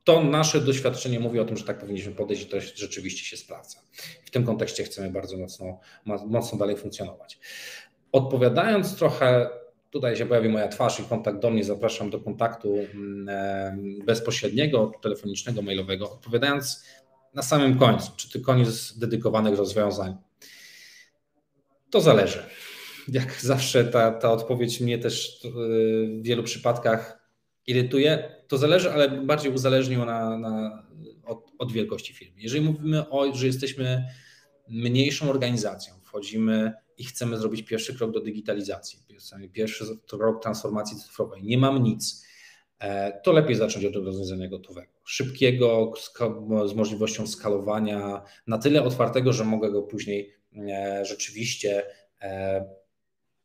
to nasze doświadczenie mówi o tym, że tak powinniśmy podejść i to rzeczywiście się sprawdza. W tym kontekście chcemy bardzo mocno, mocno dalej funkcjonować. Odpowiadając trochę, tutaj się pojawi moja twarz i kontakt do mnie, zapraszam do kontaktu bezpośredniego, telefonicznego, mailowego, odpowiadając na samym końcu, czy to koniec dedykowanych rozwiązań. To zależy. Jak zawsze ta, ta odpowiedź mnie też w wielu przypadkach irytuje. To zależy, ale bardziej uzależni ona na, od, od wielkości firmy. Jeżeli mówimy o, że jesteśmy mniejszą organizacją, wchodzimy i chcemy zrobić pierwszy krok do digitalizacji, pierwszy krok transformacji cyfrowej, nie mam nic, to lepiej zacząć od rozwiązania gotowego, szybkiego, z możliwością skalowania, na tyle otwartego, że mogę go później rzeczywiście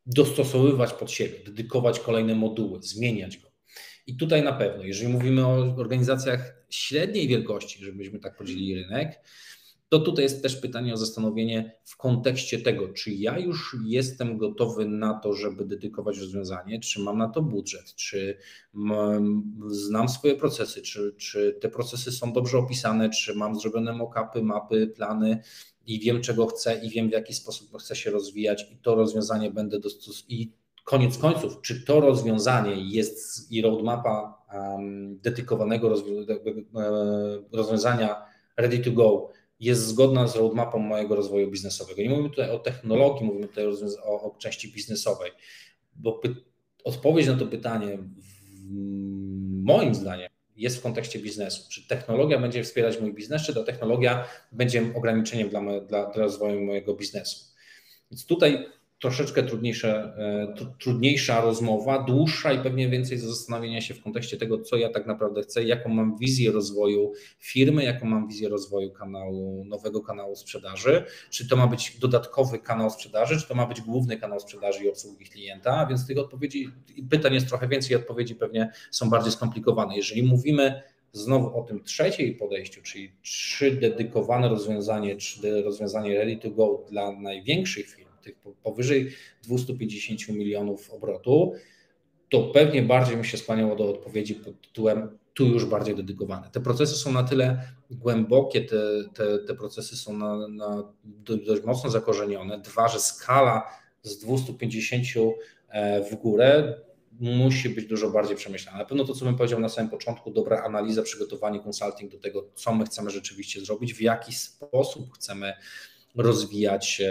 dostosowywać pod siebie, dedykować kolejne moduły, zmieniać go. I tutaj na pewno, jeżeli mówimy o organizacjach średniej wielkości, żebyśmy tak podzielili rynek, to tutaj jest też pytanie o zastanowienie w kontekście tego, czy ja już jestem gotowy na to, żeby dedykować rozwiązanie, czy mam na to budżet, czy znam swoje procesy, czy, czy te procesy są dobrze opisane, czy mam zrobione mock-upy, mapy, plany i wiem, czego chcę i wiem, w jaki sposób chcę się rozwijać i to rozwiązanie będę dostos- i koniec końców, czy to rozwiązanie jest i roadmapa um, dedykowanego rozwi- rozwiązania ready to go, jest zgodna z roadmapą mojego rozwoju biznesowego. Nie mówimy tutaj o technologii, mówimy tutaj o, o części biznesowej, bo py, odpowiedź na to pytanie w, moim zdaniem jest w kontekście biznesu. Czy technologia będzie wspierać mój biznes, czy ta technologia będzie ograniczeniem dla, me, dla, dla rozwoju mojego biznesu. Więc tutaj troszeczkę trudniejsze, tr, trudniejsza rozmowa, dłuższa i pewnie więcej zastanowienia się w kontekście tego, co ja tak naprawdę chcę, jaką mam wizję rozwoju firmy, jaką mam wizję rozwoju kanału, nowego kanału sprzedaży, czy to ma być dodatkowy kanał sprzedaży, czy to ma być główny kanał sprzedaży i obsługi klienta, więc tych odpowiedzi, pytań jest trochę więcej, odpowiedzi pewnie są bardziej skomplikowane. Jeżeli mówimy znowu o tym trzeciej podejściu, czyli czy dedykowane rozwiązanie, czy rozwiązanie ready to go dla największych firm, tych powyżej dwieście pięćdziesiąt milionów obrotu, to pewnie bardziej mi się skłaniało do odpowiedzi pod tytułem tu już bardziej dedykowane. Te procesy są na tyle głębokie, te, te, te procesy są na, na dość mocno zakorzenione. Dwa, że skala z dwieście pięćdziesiąt w górę musi być dużo bardziej przemyślana. Na pewno to, co bym powiedział na samym początku, dobra analiza, przygotowanie, konsulting do tego, co my chcemy rzeczywiście zrobić, w jaki sposób chcemy rozwijać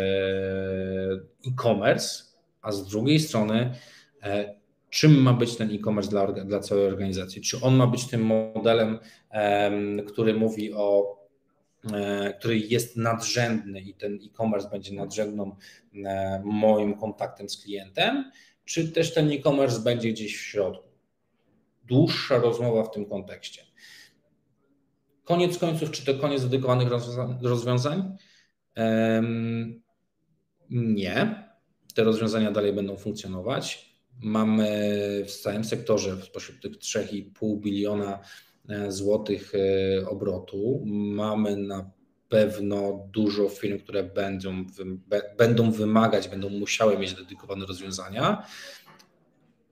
e-commerce, a z drugiej strony e, czym ma być ten e-commerce dla, dla całej organizacji? Czy on ma być tym modelem, e, który mówi o, e, który jest nadrzędny i ten e-commerce będzie nadrzędną e, moim kontaktem z klientem, czy też ten e-commerce będzie gdzieś w środku? Dłuższa rozmowa w tym kontekście. Koniec końców, czy to koniec dedykowanych rozwiązań? Nie, te rozwiązania dalej będą funkcjonować. Mamy w całym sektorze spośród tych trzy i pół biliona złotych obrotu, mamy na pewno dużo firm, które będą, będą wymagać, będą musiały mieć dedykowane rozwiązania,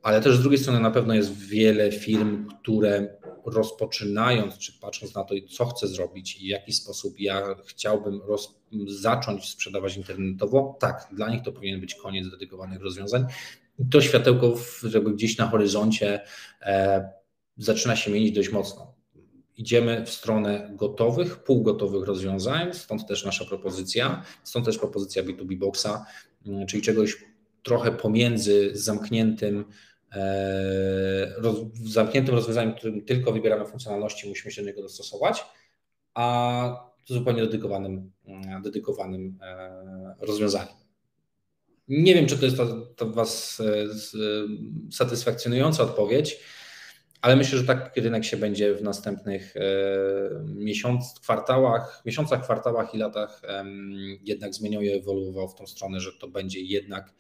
ale też z drugiej strony na pewno jest wiele firm, które rozpoczynając, czy patrząc na to, co chcę zrobić i w jaki sposób ja chciałbym roz, zacząć sprzedawać internetowo, tak, dla nich to powinien być koniec dedykowanych rozwiązań. to światełko w, jakby gdzieś na horyzoncie e, zaczyna się mienić dość mocno. Idziemy w stronę gotowych, półgotowych rozwiązań, stąd też nasza propozycja, stąd też propozycja B dwa B Boxa, czyli czegoś trochę pomiędzy zamkniętym, e, roz, zamkniętym rozwiązaniem, którym tylko wybieramy funkcjonalności, musimy się do niego dostosować, a zupełnie dedykowanym, dedykowanym e, rozwiązaniem. Nie wiem, czy to jest ta, ta Was satysfakcjonująca odpowiedź, ale myślę, że tak rynek się będzie w następnych miesiąc, kwartałach, miesiącach, kwartałach i latach jednak zmieniał i ewoluował w tą stronę, że to będzie jednak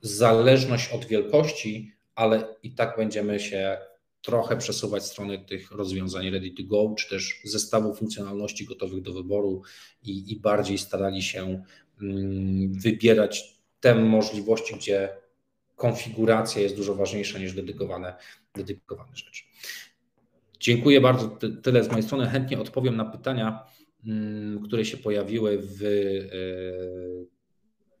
zależność od wielkości, ale i tak będziemy się trochę przesuwać w stronę tych rozwiązań ready to go, czy też zestawu funkcjonalności gotowych do wyboru i, i bardziej starali się wybierać te możliwości, gdzie konfiguracja jest dużo ważniejsza niż dedykowane, dedykowane rzeczy. Dziękuję bardzo. Tyle z mojej strony. Chętnie odpowiem na pytania, które się pojawiły w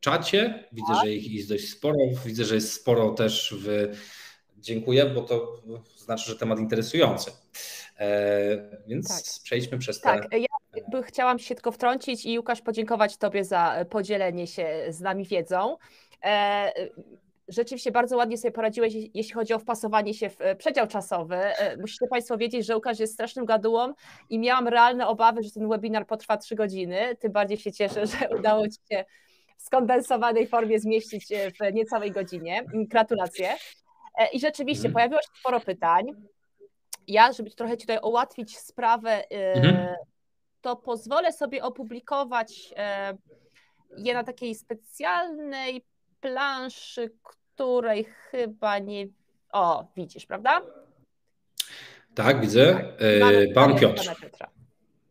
czacie. Widzę, że ich jest dość sporo. Widzę, że jest sporo też w... Dziękuję, bo to znaczy, że temat interesujący. Więc tak. Przejdźmy przez te... Tak. Ja chciałam się tylko wtrącić i Łukasz podziękować Tobie za podzielenie się z nami wiedzą. Rzeczywiście bardzo ładnie sobie poradziłeś, jeśli chodzi o wpasowanie się w przedział czasowy. Musicie Państwo wiedzieć, że Łukasz jest strasznym gadułą i miałam realne obawy, że ten webinar potrwa trzy godziny. Tym bardziej się cieszę, że udało Ci się w skondensowanej formie zmieścić w niecałej godzinie. Gratulacje. I rzeczywiście pojawiło się sporo pytań. Ja, żeby trochę Ci tutaj ułatwić sprawę, to pozwolę sobie opublikować je na takiej specjalnej planszy, której chyba nie... O, widzisz, prawda? Tak, widzę. Tak, Pan Piotr.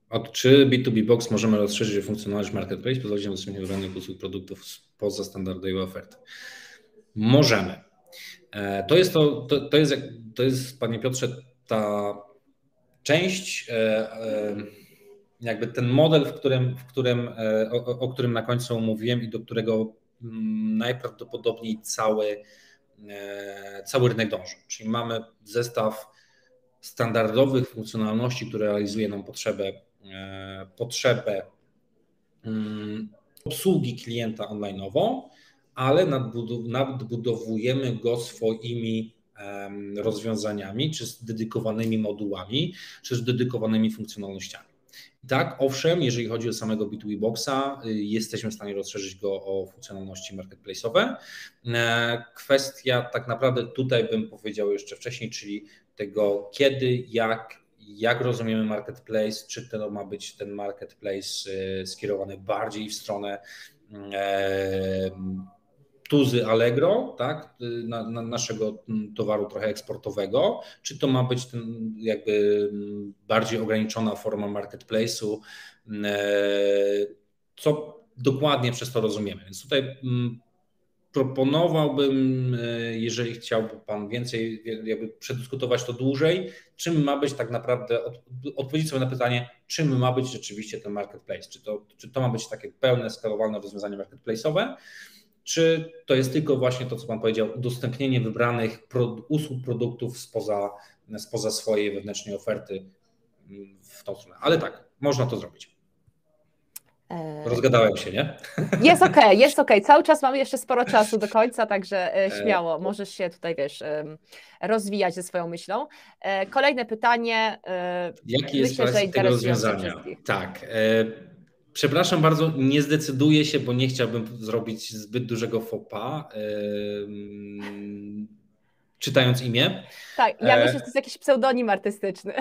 Od czy B dwa B Box możemy rozszerzyć funkcjonalność Marketplace, pozwolić na dostępnie wybranych usług produktów poza standardowej oferty? Możemy. To jest, to, to, to, jest, to jest, Panie Piotrze, ta część, jakby ten model, w którym, w którym, o, o którym na końcu mówiłem i do którego najprawdopodobniej cały, cały rynek dąży. Czyli mamy zestaw standardowych funkcjonalności, które realizuje nam potrzebę, potrzebę obsługi klienta online'ową, ale nadbudowujemy go swoimi rozwiązaniami, czy z dedykowanymi modułami, czy z dedykowanymi funkcjonalnościami. Tak, owszem, jeżeli chodzi o samego B dwa B Boxa, jesteśmy w stanie rozszerzyć go o funkcjonalności marketplace'owe. Kwestia tak naprawdę tutaj bym powiedział jeszcze wcześniej, czyli tego kiedy, jak, jak rozumiemy marketplace, czy to ma być ten marketplace skierowany bardziej w stronę tuzy Allegro, tak, na, na naszego towaru trochę eksportowego, czy to ma być ten jakby bardziej ograniczona forma marketplace'u, co dokładnie przez to rozumiemy. Więc tutaj proponowałbym, jeżeli chciałby Pan więcej, jakby przedyskutować to dłużej, czym ma być tak naprawdę, odpowiedzieć sobie na pytanie, czym ma być rzeczywiście ten marketplace, czy to, czy to ma być takie pełne, skalowane rozwiązanie marketplace'owe, czy to jest tylko właśnie to, co Pan powiedział, udostępnienie wybranych usług, produktów spoza, spoza swojej wewnętrznej oferty w tą stronę. Ale tak, można to zrobić. Rozgadałem się, nie? Jest okej, okay, jest okej. Okay. Cały czas mamy jeszcze sporo czasu do końca, także śmiało, możesz się tutaj, wiesz, rozwijać ze swoją myślą. Kolejne pytanie. Jaki jest projekt tego rozwiązania? Tak. Przepraszam bardzo, nie zdecyduję się, bo nie chciałbym zrobić zbyt dużego faux pas, yy, czytając imię. Tak, ja myślę, że to jest jakiś pseudonim artystyczny.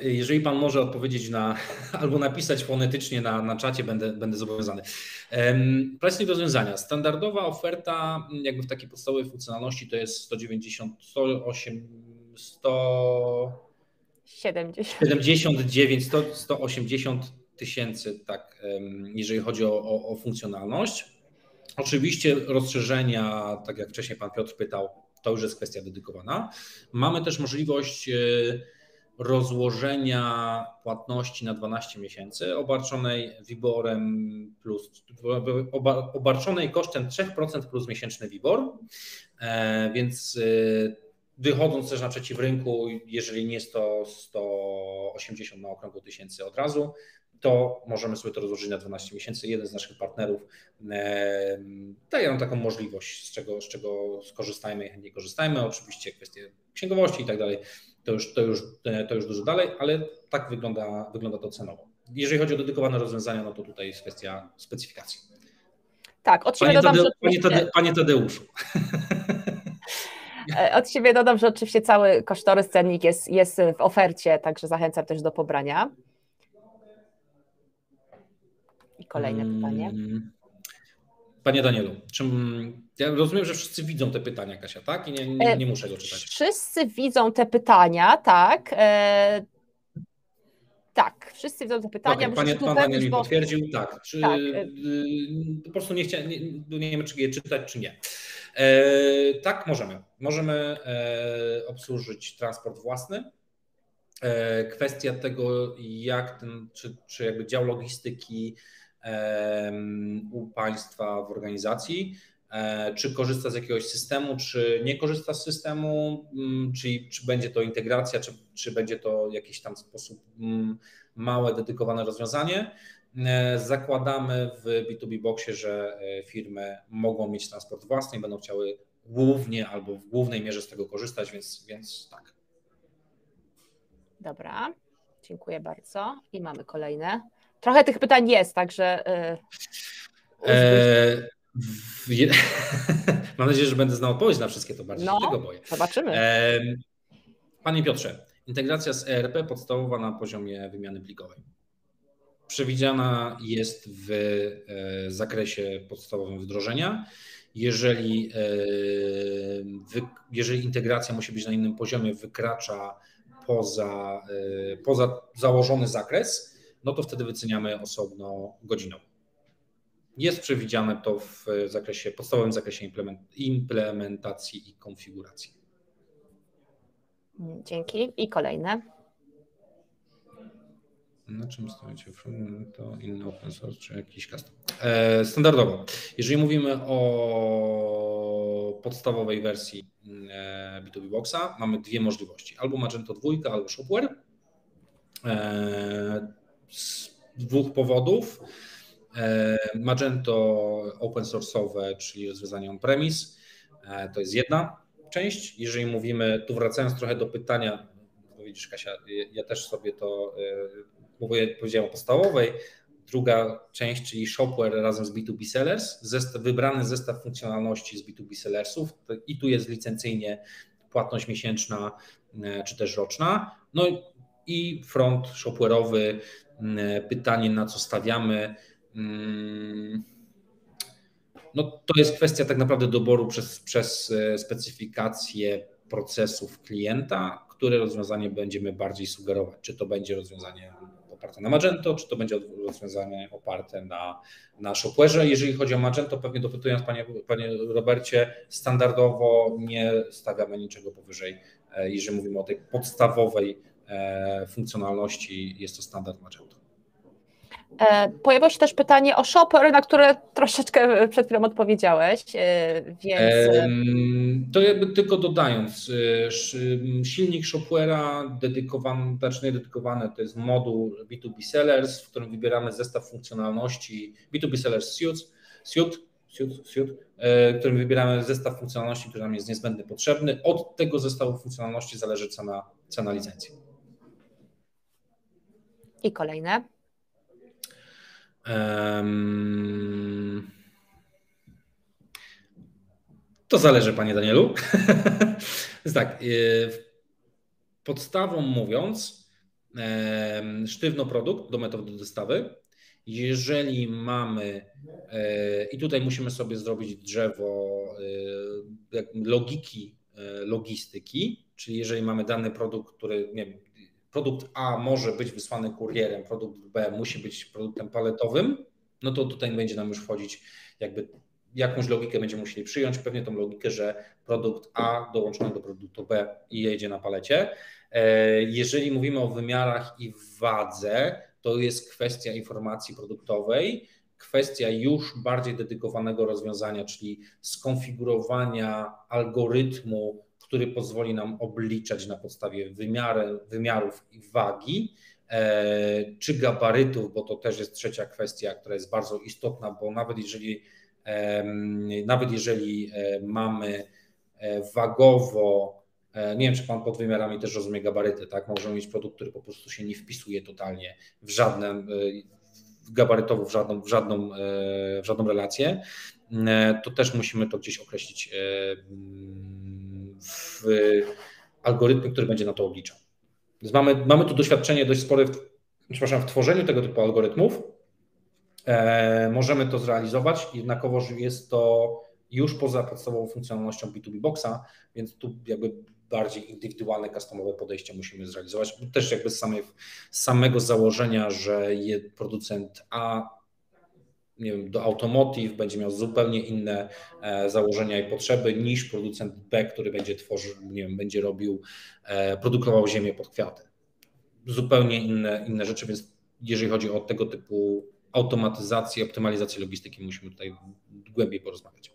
Jeżeli Pan może odpowiedzieć na, albo napisać fonetycznie na, na czacie, będę, będę zobowiązany. Pricing rozwiązania. Standardowa oferta jakby w takiej podstawowej funkcjonalności to jest sto dziewięćdziesiąt, sto osiem, sto siedemdziesiąt dziewięć, sto osiemdziesiąt tysięcy, tak, jeżeli chodzi o, o, o funkcjonalność. Oczywiście rozszerzenia, tak jak wcześniej Pan Piotr pytał, to już jest kwestia dedykowana. Mamy też możliwość rozłożenia płatności na dwanaście miesięcy obarczonej WIBOR-em plus, obarczonej kosztem trzy procent plus miesięczny WIBOR, więc wychodząc też na naprzeciw rynku, jeżeli nie sto osiemdziesiąt na okrągło tysięcy od razu, to możemy sobie to rozłożyć na dwanaście miesięcy. Jeden z naszych partnerów daje nam taką możliwość, z czego, z czego skorzystajmy i chętnie korzystajmy. Oczywiście kwestie księgowości i tak dalej, to już, to już, to już dużo dalej, ale tak wygląda, wygląda to cenowo. Jeżeli chodzi o dedykowane rozwiązania, no to tutaj jest kwestia specyfikacji. Tak, od siebie dodam, że... Panie Tadeuszu. Od siebie dodam, że oczywiście cały kosztorys, cennik jest, jest w ofercie, także zachęcam też do pobrania. I kolejne pytanie. Panie Danielu, czym, ja rozumiem, że wszyscy widzą te pytania, Kasia, tak? I nie, nie, nie muszę go czytać. Wszyscy widzą te pytania, tak. E, tak, wszyscy widzą te pytania. Okay, panie, pan Daniel mi potwierdził, tak. Czy, tak. Y, po prostu nie chciałem, nie, nie wiem, czy je czytać, czy nie. E, tak, możemy. Możemy e, obsłużyć transport własny. E, kwestia tego, jak ten, czy, czy jakby dział logistyki u Państwa w organizacji, czy korzysta z jakiegoś systemu, czy nie korzysta z systemu, czyli czy będzie to integracja, czy, czy będzie to jakiś tam sposób małe, dedykowane rozwiązanie. Zakładamy w B dwa B Boxie, że firmy mogą mieć transport własny i będą chciały głównie albo w głównej mierze z tego korzystać, więc, więc tak. Dobra, dziękuję bardzo i mamy kolejne. Trochę tych pytań jest, także... Yy, eee, w, je, mam nadzieję, że będę znał odpowiedź na wszystkie, to bardziej no, się tego boję. Zobaczymy. Eee, Panie Piotrze, integracja z E R P podstawowa na poziomie wymiany plikowej. Przewidziana jest w e, zakresie podstawowym wdrożenia. Jeżeli, e, wy, jeżeli integracja musi być na innym poziomie, wykracza poza, e, poza założony zakres, no to wtedy wyceniamy osobno godziną. Jest przewidziane to w zakresie, podstawowym zakresie implementacji i konfiguracji. Dzięki. I kolejne. Na czym stoicie? To inny open source czy jakiś custom? Standardowo. Jeżeli mówimy o podstawowej wersji B dwa B Boxa, mamy dwie możliwości. Albo Magento dwa, albo Shopware. Z dwóch powodów. Magento open source'owe, czyli rozwiązanie on-premise, to jest jedna część. Jeżeli mówimy, tu wracając trochę do pytania, bo widzisz Kasia, ja też sobie to mówię, powiedziałem o podstawowej, druga część, czyli Shopware razem z B dwa B Sellers, zestaw, wybrany zestaw funkcjonalności z B dwa B Sellersów i tu jest licencyjnie płatność miesięczna czy też roczna. No i front shopware'owy, pytanie, na co stawiamy. No, to jest kwestia tak naprawdę doboru przez, przez specyfikację procesów klienta, które rozwiązanie będziemy bardziej sugerować. Czy to będzie rozwiązanie oparte na Magento, czy to będzie rozwiązanie oparte na, na Shopware'ze. Jeżeli chodzi o Magento, pewnie dopytując panie, panie Robercie, standardowo nie stawiamy niczego powyżej, jeżeli mówimy o tej podstawowej funkcjonalności, jest to standard Magento. Pojawiło się też pytanie o Shopware, na które troszeczkę przed chwilą odpowiedziałeś, więc... To jakby tylko dodając, silnik Shopware'a dedykowany, znaczy nie dedykowany, to jest moduł B dwa B Sellers, w którym wybieramy zestaw funkcjonalności B dwa B Sellers Suite, Suite, Suite, Suite, w którym wybieramy zestaw funkcjonalności, który nam jest niezbędny, potrzebny. Od tego zestawu funkcjonalności zależy cena, cena licencji. I kolejne. Um, to zależy, panie Danielu. Tak, podstawą mówiąc, sztywno produkt do metody dostawy. Jeżeli mamy, i tutaj musimy sobie zrobić drzewo logiki, logistyki, czyli jeżeli mamy dany produkt, który, nie wiem, produkt A może być wysłany kurierem, produkt B musi być produktem paletowym, no to tutaj będzie nam już wchodzić jakby jakąś logikę będziemy musieli przyjąć, pewnie tą logikę, że produkt A dołączony do produktu B i jedzie na palecie. Jeżeli mówimy o wymiarach i wadze, to jest kwestia informacji produktowej, kwestia już bardziej dedykowanego rozwiązania, czyli skonfigurowania algorytmu, który pozwoli nam obliczać na podstawie wymiary, wymiarów i wagi, czy gabarytów, bo to też jest trzecia kwestia, która jest bardzo istotna, bo nawet jeżeli, nawet jeżeli mamy wagowo, nie wiem, czy pan pod wymiarami też rozumie gabaryty, tak? Możemy mieć produkt, który po prostu się nie wpisuje totalnie w żadnym, gabarytowo w żadną, w żadną, w żadną relację, to też musimy to gdzieś określić w algorytmie, który będzie na to obliczał. Więc mamy, mamy tu doświadczenie dość spore w, przepraszam, w tworzeniu tego typu algorytmów. E, możemy to zrealizować, jednakowoż jest to już poza podstawową funkcjonalnością B dwa B Boxa, więc tu jakby bardziej indywidualne, customowe podejście musimy zrealizować. Też jakby z, samej, z samego założenia, że je, producent A, nie wiem, do automotive będzie miał zupełnie inne e, założenia i potrzeby niż producent B, który będzie tworzył, nie wiem, będzie robił, e, produkował ziemię pod kwiaty. Zupełnie inne, inne rzeczy, więc jeżeli chodzi o tego typu automatyzację, optymalizację logistyki, musimy tutaj głębiej porozmawiać.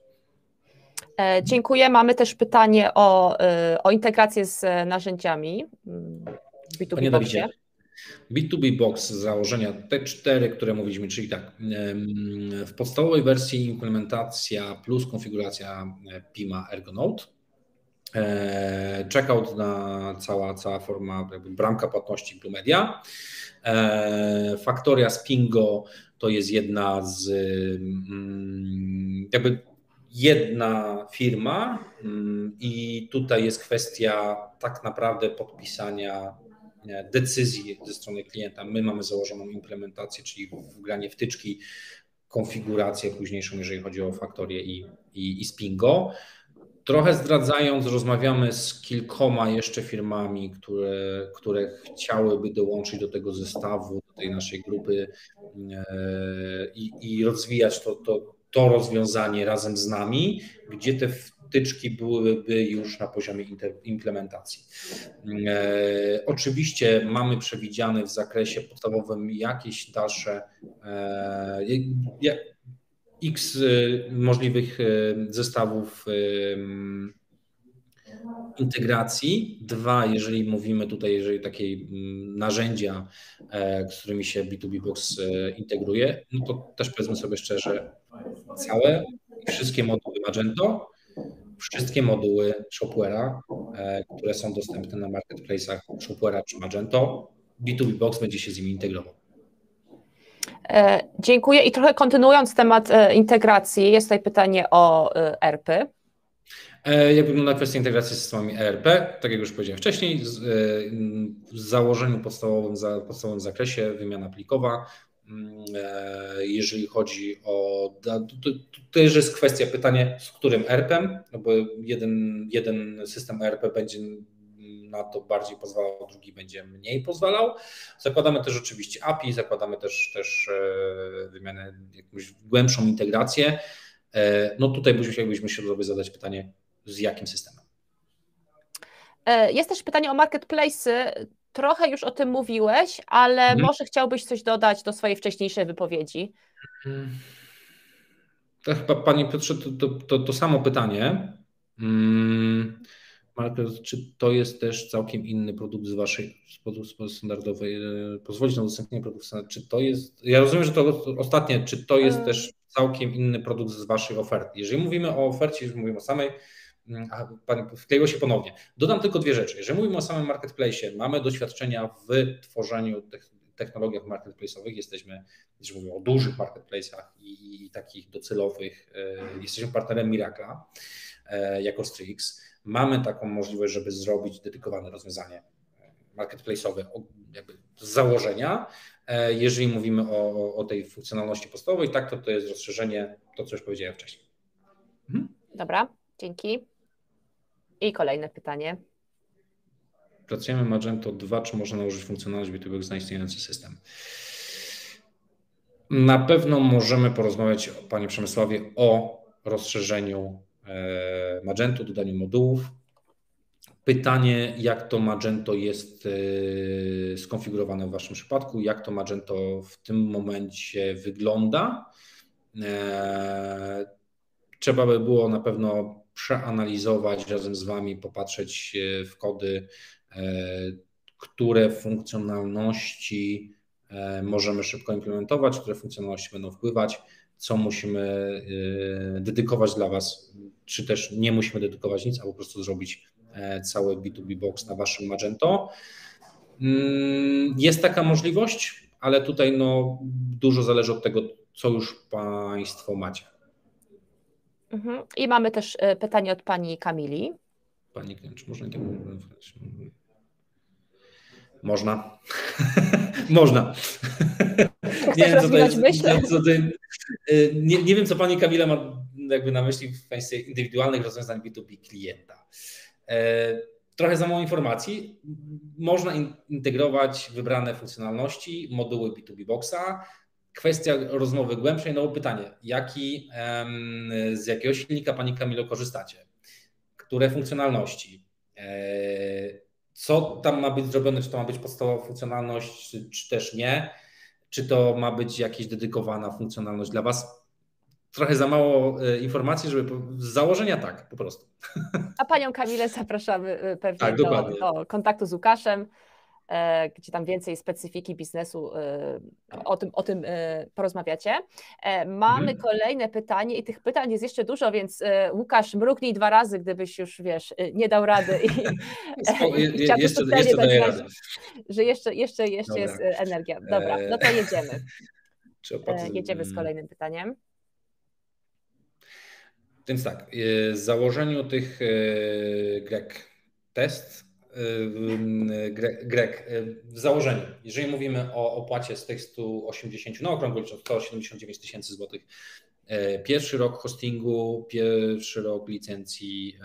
E, dziękuję. Mamy też pytanie o, o integrację z narzędziami w B dwa B Boxie. B dwa B Box z założenia te cztery, które mówiliśmy, czyli tak, w podstawowej wersji implementacja plus konfiguracja P I M-a Ergonode, checkout na cała, cała forma, jakby bramka płatności Blue Media, Faktoria Spingo to jest jedna z, jakby jedna firma i tutaj jest kwestia tak naprawdę podpisania decyzji ze strony klienta. My mamy założoną implementację, czyli wgranie wtyczki, konfigurację późniejszą, jeżeli chodzi o Faktorię i, i, i Spingo. Trochę zdradzając, rozmawiamy z kilkoma jeszcze firmami, które, które chciałyby dołączyć do tego zestawu, do tej naszej grupy i, i rozwijać to, to, to rozwiązanie razem z nami, gdzie te wtyczki byłyby już na poziomie implementacji. E, oczywiście mamy przewidziane w zakresie podstawowym jakieś dalsze e, e, x e, możliwych e, zestawów e, integracji. Dwa, jeżeli mówimy tutaj, jeżeli takie narzędzia, e, z którymi się B dwa B Box e, integruje, no to też powiedzmy sobie szczerze, całe i wszystkie moduły Magento, wszystkie moduły Shopware'a, które są dostępne na marketplace'ach Shopware'a czy Magento, B dwa B Box będzie się z nimi integrował. E, dziękuję i trochę kontynuując temat e, integracji, jest tutaj pytanie o e, E R P. E, jak wygląda kwestia integracji z systemami E R P? Tak jak już powiedziałem wcześniej, z, e, w założeniu podstawowym, za, podstawowym zakresie wymiana plikowa. Jeżeli chodzi o, to, to już jest kwestia pytanie, z którym E R P-em, no bo jeden, jeden system E R P będzie na to bardziej pozwalał, drugi będzie mniej pozwalał. Zakładamy też oczywiście A P I, zakładamy też, też wymianę, jakąś głębszą integrację. No tutaj musielibyśmy się sobie zadać pytanie, z jakim systemem. Jest też pytanie o marketplace. Trochę już o tym mówiłeś, ale hmm. może chciałbyś coś dodać do swojej wcześniejszej wypowiedzi? Tak, chyba panie Piotrze, to, to, to, to samo pytanie. Hmm. Czy to jest też całkiem inny produkt z waszej z standardowej, pozwolić na udostępnienie produktu, czy to jest, ja rozumiem, że to ostatnie, czy to jest hmm. też całkiem inny produkt z waszej oferty? Jeżeli mówimy o ofercie, już mówimy o samej, a pan wkleiło się ponownie. Dodam tylko dwie rzeczy. Jeżeli mówimy o samym marketplace, mamy doświadczenia w tworzeniu tych technologiach marketplace'owych, jesteśmy, jeżeli mówimy o dużych marketplace'ach i, i takich docelowych, e, jesteśmy partnerem Mirakla e, jako Strix. Mamy taką możliwość, żeby zrobić dedykowane rozwiązanie marketplace'owe jakby z założenia. E, jeżeli mówimy o, o tej funkcjonalności podstawowej, tak, to to jest rozszerzenie, to co już powiedziałem wcześniej. Mhm. Dobra, dzięki. I kolejne pytanie. Pracujemy Magento dwa. Czy można nałożyć funkcjonalność B dwa B na istniejący system? Na pewno możemy porozmawiać, panie Przemysławie, o rozszerzeniu Magento, dodaniu modułów. Pytanie, jak to Magento jest skonfigurowane w Waszym przypadku, jak to Magento w tym momencie wygląda. Trzeba by było na pewno przeanalizować razem z Wami, popatrzeć w kody, które funkcjonalności możemy szybko implementować, które funkcjonalności będą wpływać, co musimy dedykować dla Was, czy też nie musimy dedykować nic, a po prostu zrobić całe B dwa B Box na Waszym Magento. Jest taka możliwość, ale tutaj no, dużo zależy od tego, co już Państwo macie. Mhm. I mamy też pytanie od Pani Kamili. Pani Kamili, czy można... Można. Można. Nie wiem, co to jest, co to, nie, nie wiem, co Pani Kamila ma jakby na myśli w kwestii indywidualnych rozwiązań B dwa B klienta. E, trochę za mało informacji. Można in, integrować wybrane funkcjonalności, moduły B dwa B Boxa. Kwestia rozmowy głębszej, no pytanie, jaki, em, z jakiego silnika Pani Kamilo korzystacie? Które funkcjonalności? E, Co tam ma być zrobione, czy to ma być podstawowa funkcjonalność, czy, czy też nie, czy to ma być jakaś dedykowana funkcjonalność dla Was? Trochę za mało informacji, żeby z założenia tak, po prostu. A Panią Kamilę zapraszamy pewnie tak, do, do kontaktu z Łukaszem, gdzie tam więcej specyfiki biznesu, o tym, o tym porozmawiacie. Mamy mhm. kolejne pytanie i tych pytań jest jeszcze dużo, więc Łukasz, mrugnij dwa razy, gdybyś już, wiesz, nie dał rady. I, Spo, i je, jeszcze jeszcze daję radę. Że jeszcze, jeszcze, jeszcze Dobra. jest energia. Dobra, no to jedziemy. Jedziemy z kolejnym pytaniem. Więc tak, w założeniu tych grek test, Greg, w założeniu, jeżeli mówimy o opłacie z tych stu osiemdziesięciu, no okrągło licząc sto siedemdziesiąt dziewięć tysięcy złotych, pierwszy rok hostingu, pierwszy rok licencji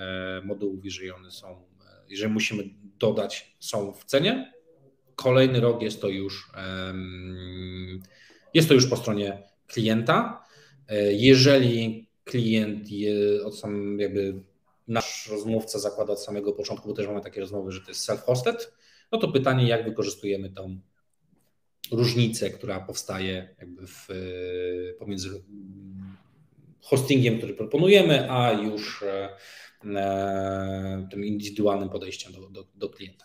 modułów, jeżeli one są, jeżeli musimy dodać, są w cenie, kolejny rok jest to już, jest to już po stronie klienta. Jeżeli klient od sam jakby nasz rozmówca zakłada od samego początku, bo też mamy takie rozmowy, że to jest self-hosted, no to pytanie, jak wykorzystujemy tą różnicę, która powstaje jakby w, pomiędzy hostingiem, który proponujemy, a już e, tym indywidualnym podejściem do, do, do klienta.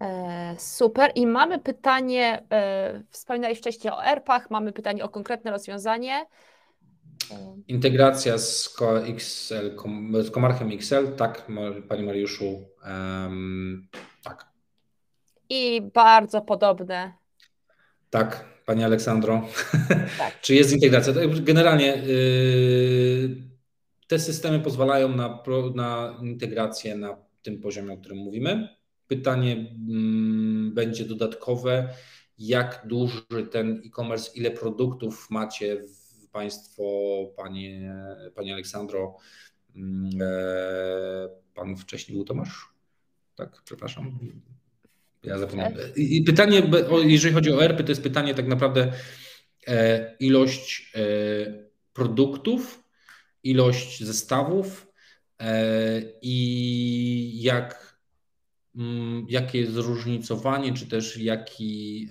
E, super. I mamy pytanie, e, wspominałeś wcześniej o E R P-ach, mamy pytanie o konkretne rozwiązanie. Integracja z, X L, z Comarchem X L, tak, Panie Mariuszu, um, tak. I bardzo podobne. Tak, Pani Aleksandro. Tak. Czy jest integracja? Generalnie yy, te systemy pozwalają na, na integrację na tym poziomie, o którym mówimy. Pytanie yy, będzie dodatkowe, jak duży ten e-commerce, ile produktów macie w Państwo, Panie, Pani Aleksandro, Pan wcześniej był Tomasz? Tak, przepraszam. Ja zapomniałem. I pytanie, jeżeli chodzi o E R P, to jest pytanie tak naprawdę ilość produktów, ilość zestawów i jak, jakie jest zróżnicowanie, czy też jaki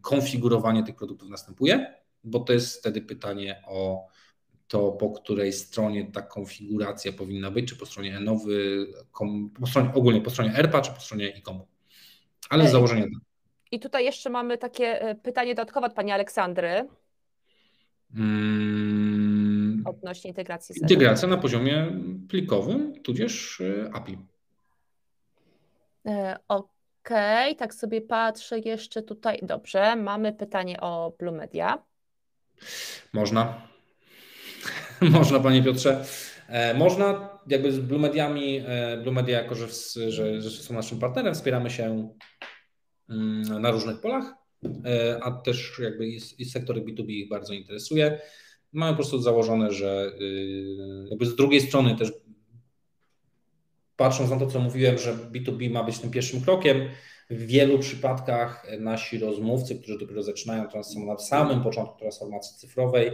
konfigurowanie tych produktów następuje. Bo to jest wtedy pytanie o to, po której stronie ta konfiguracja powinna być, czy po stronie Enowy, kom, po stronie, ogólnie po stronie E R P-a, czy po stronie e-comu. Ale z założenia. I tutaj jeszcze mamy takie pytanie dodatkowe od Pani Aleksandry. Hmm. Odnośnie integracji z E R P. Integracja na poziomie plikowym, tudzież A P I. E, Okej, okay. Tak sobie patrzę jeszcze tutaj. Dobrze, mamy pytanie o Blue Media. Można, można Panie Piotrze, można, jakby z Blue Mediami, Blue Media jako, że, że, że są naszym partnerem, wspieramy się na różnych polach, a też jakby i sektory B dwa B ich bardzo interesuje. Mamy po prostu założone, że jakby z drugiej strony też patrząc na to, co mówiłem, że B dwa B ma być tym pierwszym krokiem, w wielu przypadkach nasi rozmówcy, którzy dopiero zaczynają na samym początku transformacji cyfrowej,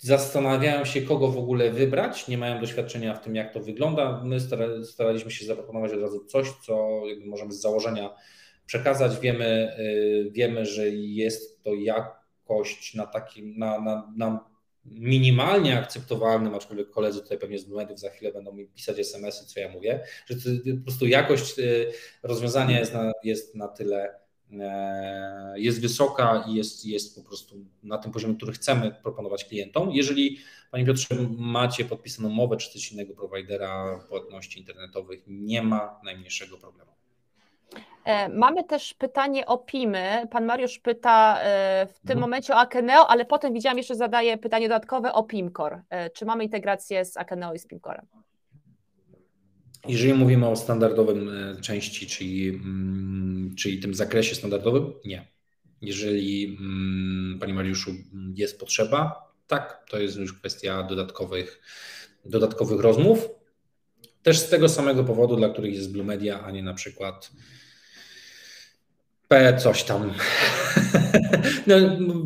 Zastanawiają się, kogo w ogóle wybrać, nie mają doświadczenia w tym, jak to wygląda. My staraliśmy się zaproponować od razu coś, co jakby możemy z założenia przekazać. Wiemy, wiemy, że jest to jakość na takim, na, na, na minimalnie akceptowalnym, aczkolwiek koledzy tutaj pewnie z mediów za chwilę będą mi pisać es em esy, co ja mówię, że to, po prostu jakość rozwiązania jest na, jest na tyle, jest wysoka i jest, jest po prostu na tym poziomie, który chcemy proponować klientom. Jeżeli, Panie Piotrze, macie podpisaną umowę czy coś innego prowajdera płatności internetowych, nie ma najmniejszego problemu. Mamy też pytanie o pimy. Pan Mariusz pyta w tym momencie o Akeneo, ale potem widziałam, jeszcze zadaje pytanie dodatkowe o PIM-Core. Czy mamy integrację z Akeneo i z PIM-Corem? Jeżeli mówimy o standardowym części, czyli, czyli tym zakresie standardowym, nie. Jeżeli, Panie Mariuszu, jest potrzeba, tak, to jest już kwestia dodatkowych, dodatkowych rozmów. Też z tego samego powodu, dla których jest Blue Media, a nie na przykład P coś tam. No,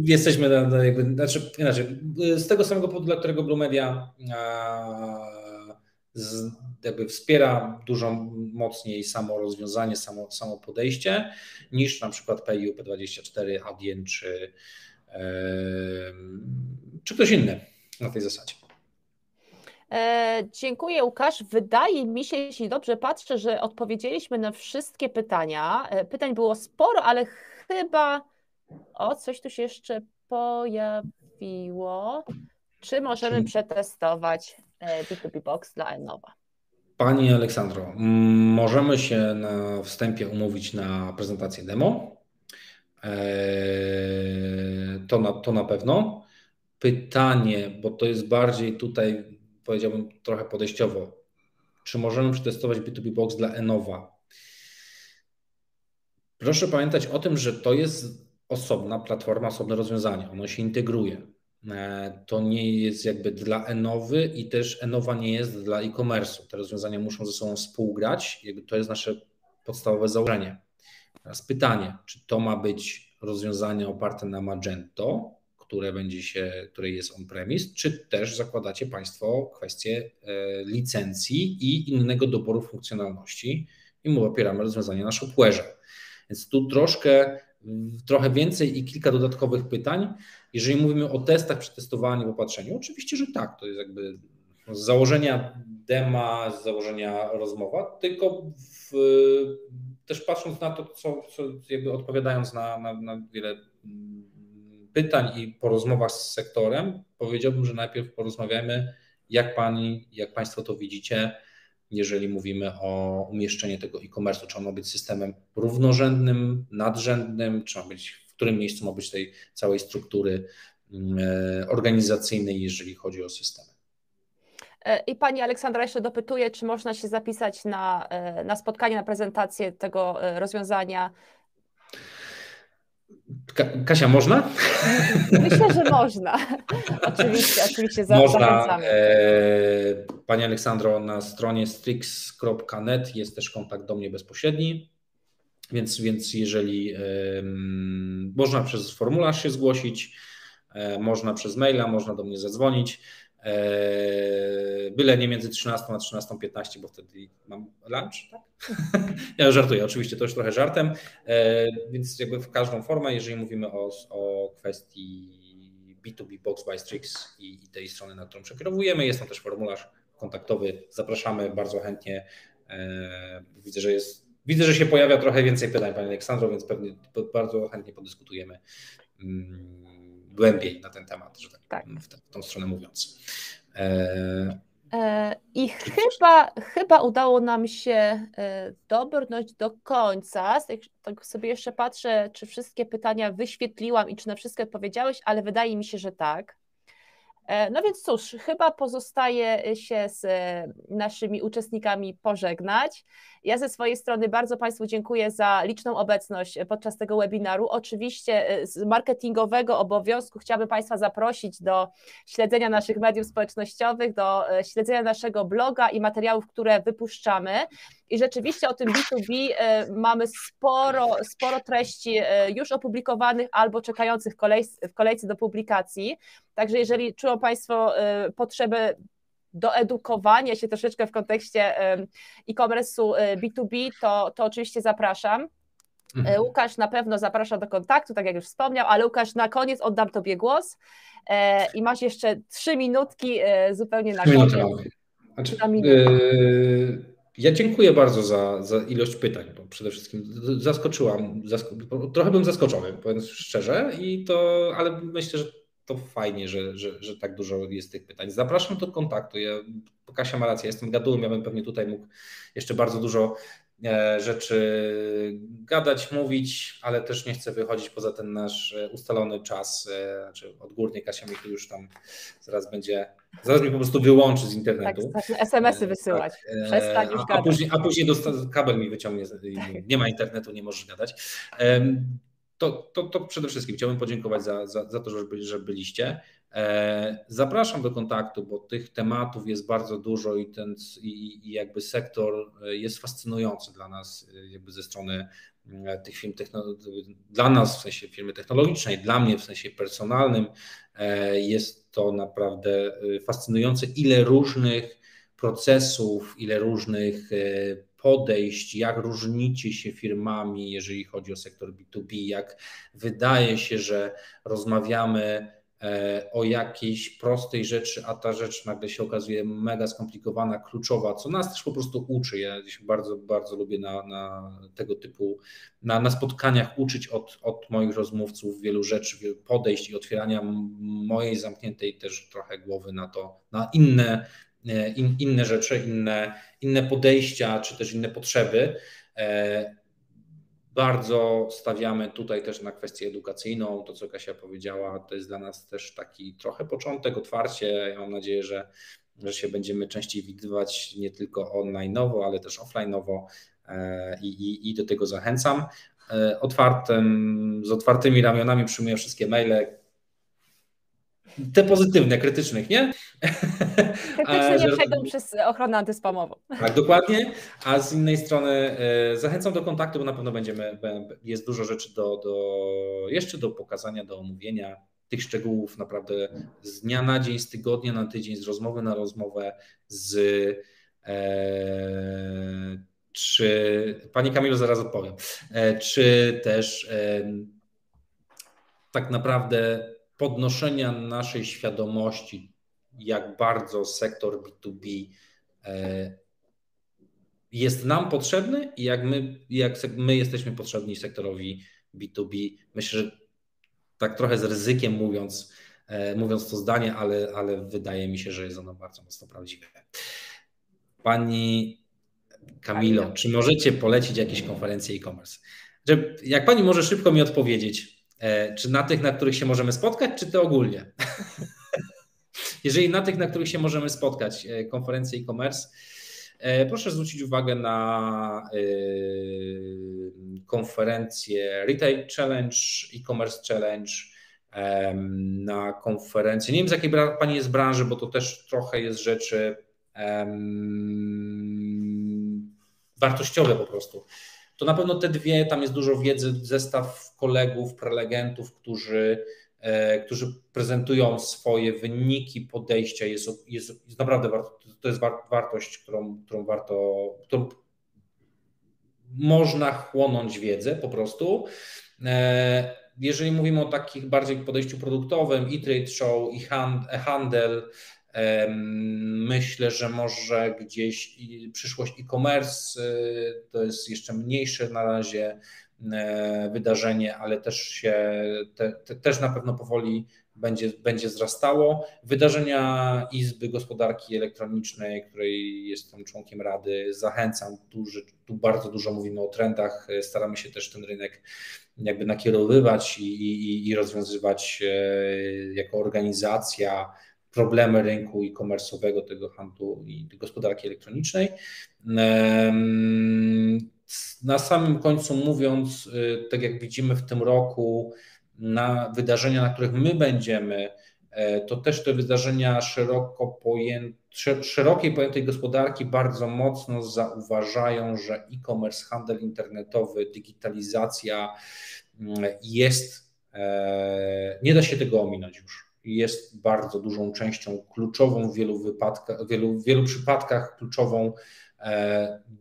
jesteśmy, jakby, znaczy, inaczej, z tego samego powodu, dla którego Blue Media a, z, jakby wspiera dużo mocniej samo rozwiązanie, samo, samo podejście niż na przykład PayU, P dwadzieścia cztery, Adyen czy, yy, czy ktoś inny na tej zasadzie. E, dziękuję, Łukasz. Wydaje mi się, jeśli dobrze patrzę, że odpowiedzieliśmy na wszystkie pytania. Pytań było sporo, ale chyba... O, coś tu się jeszcze pojawiło. Czy możemy Czyli... przetestować B dwa B Box dla Enova? Pani Aleksandro, możemy się na wstępie umówić na prezentację demo. To na, to na pewno. Pytanie, bo to jest bardziej tutaj, powiedziałbym trochę podejściowo. Czy możemy przetestować B dwa B Box dla Enova? Proszę pamiętać o tym, że to jest osobna platforma, osobne rozwiązanie. Ono się integruje. To nie jest jakby dla Enowy i też Enova nie jest dla e-commerce'u. Te rozwiązania muszą ze sobą współgrać. Jakby to jest nasze podstawowe założenie. Teraz pytanie, czy to ma być rozwiązanie oparte na Magento, które będzie się, które jest on-premise, czy też zakładacie Państwo kwestię licencji i innego doboru funkcjonalności i my opieramy rozwiązanie na Shopware'ze. Więc tu troszkę Trochę więcej i kilka dodatkowych pytań. Jeżeli mówimy o testach, przetestowaniu, popatrzeniu, oczywiście, że tak, to jest jakby z założenia dema, z założenia rozmowa, tylko w, też patrząc na to, co, co jakby odpowiadając na, na, na wiele pytań i po rozmowach z sektorem, powiedziałbym, że najpierw porozmawiajmy, jak pani, jak Państwo to widzicie, jeżeli mówimy o umieszczeniu tego e-commerce, czy on ma być systemem równorzędnym, nadrzędnym, czy ma być, w którym miejscu ma być tej całej struktury organizacyjnej, jeżeli chodzi o systemy. I Pani Aleksandra jeszcze dopytuje, czy można się zapisać na, na spotkanie, na prezentację tego rozwiązania. Ka Kasia, można? Myślę, że można. Oczywiście, oczywiście zachęcamy. E, Pani Aleksandro, na stronie strix kropka net jest też kontakt do mnie bezpośredni, więc, więc jeżeli e, można przez formularz się zgłosić, e, można przez maila, można do mnie zadzwonić, e, byle nie między trzynastą a trzynastą piętnaście, bo wtedy mam lunch, tak? Ja żartuję, oczywiście to już trochę żartem, więc jakby w każdą formę, jeżeli mówimy o, o kwestii B dwa B Box by Strix i, i tej strony, na którą przekierowujemy, jest tam też formularz kontaktowy, zapraszamy bardzo chętnie, widzę, że jest, widzę, że się pojawia trochę więcej pytań, Pani Aleksandro, więc pewnie bardzo chętnie podyskutujemy głębiej na ten temat, że tak, tak. W, tę, w tą stronę mówiąc. I chyba, chyba udało nam się dobrnąć do końca. Tak sobie jeszcze patrzę, czy wszystkie pytania wyświetliłam i czy na wszystkie odpowiedziałeś, ale wydaje mi się, że tak. No więc cóż, chyba pozostaje się z naszymi uczestnikami pożegnać. Ja ze swojej strony bardzo Państwu dziękuję za liczną obecność podczas tego webinaru. Oczywiście z marketingowego obowiązku chciałabym Państwa zaprosić do śledzenia naszych mediów społecznościowych, do śledzenia naszego bloga i materiałów, które wypuszczamy. i rzeczywiście o tym B dwa B mamy sporo, sporo treści już opublikowanych albo czekających w kolejce do publikacji, także jeżeli czują Państwo potrzebę doedukowania się troszeczkę w kontekście e-commerce'u B dwa B, to, to oczywiście zapraszam. Mhm. Łukasz na pewno zaprasza do kontaktu, tak jak już wspomniał, ale Łukasz, na koniec oddam Tobie głos e, i masz jeszcze trzy minutki e, zupełnie na koniec. Znaczy, yy, ja dziękuję bardzo za, za ilość pytań, bo przede wszystkim zaskoczyłam, zasko trochę byłem zaskoczony, powiem szczerze, i to, ale myślę, że to fajnie, że, że, że tak dużo jest tych pytań. Zapraszam do kontaktu. Ja, Kasia ma rację, ja jestem gadułem, ja bym pewnie tutaj mógł jeszcze bardzo dużo rzeczy gadać, mówić, ale też nie chcę wychodzić poza ten nasz ustalony czas, znaczy odgórnie Kasia mi tu już tam zaraz będzie, zaraz mnie po prostu wyłączy z internetu. Tak, tak es em esy wysyłać, tak, przestań już gadać. A później, a później kabel mi wyciągnie, nie ma internetu, nie możesz gadać. To, to, to przede wszystkim chciałbym podziękować za, za, za to, że, byli, że byliście. Zapraszam do kontaktu, bo tych tematów jest bardzo dużo i ten i, i jakby sektor jest fascynujący dla nas jakby ze strony tych firm technologicznych, dla nas w sensie firmy technologicznej, dla mnie w sensie personalnym jest to naprawdę fascynujące, ile różnych procesów, ile różnych podejść, jak różnicie się firmami, jeżeli chodzi o sektor B dwa B, jak wydaje się, że rozmawiamy o jakiejś prostej rzeczy, a ta rzecz nagle się okazuje mega skomplikowana, kluczowa, co nas też po prostu uczy. Ja się bardzo, bardzo lubię na, na tego typu, na, na spotkaniach uczyć od, od moich rozmówców wielu rzeczy, wielu podejść i otwierania mojej zamkniętej też trochę głowy na to, na inne, in, inne rzeczy, inne, inne podejścia, czy też inne potrzeby. Bardzo stawiamy tutaj też na kwestię edukacyjną, to co Kasia powiedziała, to jest dla nas też taki trochę początek, otwarcie. Ja mam nadzieję, że, że się będziemy częściej widywać nie tylko online'owo, ale też offline'owo i, i, i do tego zachęcam. Otwartym, z otwartymi ramionami przyjmuję wszystkie maile, te pozytywne, krytycznych, nie? Krytyczne nie przejdą przez ochronę antyspamową. Tak, dokładnie. A z innej strony zachęcam do kontaktu, bo na pewno będziemy, jest dużo rzeczy do, do jeszcze do pokazania, do omówienia. Tych szczegółów naprawdę z dnia na dzień, z tygodnia na tydzień, z rozmowy na rozmowę, z... E, czy... Pani Kamilu, zaraz odpowiem. E, czy też e, tak naprawdę... podnoszenia naszej świadomości, jak bardzo sektor B dwa B jest nam potrzebny i jak my, jak my jesteśmy potrzebni sektorowi B dwa B. Myślę, że tak trochę z ryzykiem mówiąc, mówiąc to zdanie, ale, ale wydaje mi się, że jest ono bardzo mocno prawdziwe. Pani Kamilo, czy możecie polecić jakieś konferencje e-commerce? Jak Pani może szybko mi odpowiedzieć, czy na tych, na których się możemy spotkać, czy te ogólnie? Jeżeli na tych, na których się możemy spotkać, konferencje e-commerce, proszę zwrócić uwagę na konferencję Retail Challenge, e-commerce challenge, na konferencję, nie wiem z jakiej Pani jest branży, bo to też trochę jest rzeczy wartościowe po prostu. To na pewno te dwie, tam jest dużo wiedzy, zestaw kolegów, prelegentów, którzy, e, którzy prezentują swoje wyniki, podejścia, jest, jest, jest naprawdę warto, to jest war, wartość, którą, którą warto, którą można chłonąć wiedzę po prostu. E, jeżeli mówimy o takich bardziej podejściu produktowym, e-trade show, e-handel, myślę, że może gdzieś przyszłość e-commerce to jest jeszcze mniejsze na razie wydarzenie, ale też się te, te, też na pewno powoli będzie, będzie wzrastało. Wydarzenia Izby Gospodarki Elektronicznej, której jestem członkiem Rady, zachęcam. Tu, że, tu bardzo dużo mówimy o trendach, staramy się też ten rynek jakby nakierowywać i, i, i rozwiązywać jako organizacja problemy rynku e-commerce'owego, tego handlu i gospodarki elektronicznej. Na samym końcu mówiąc, tak jak widzimy w tym roku, na wydarzenia, na których my będziemy, to też te wydarzenia szeroko pojęte, szerokiej pojętej gospodarki bardzo mocno zauważają, że e-commerce, handel internetowy, digitalizacja jest, nie da się tego ominąć już. Jest bardzo dużą częścią kluczową w wielu wypadkach, w wielu, w wielu przypadkach kluczową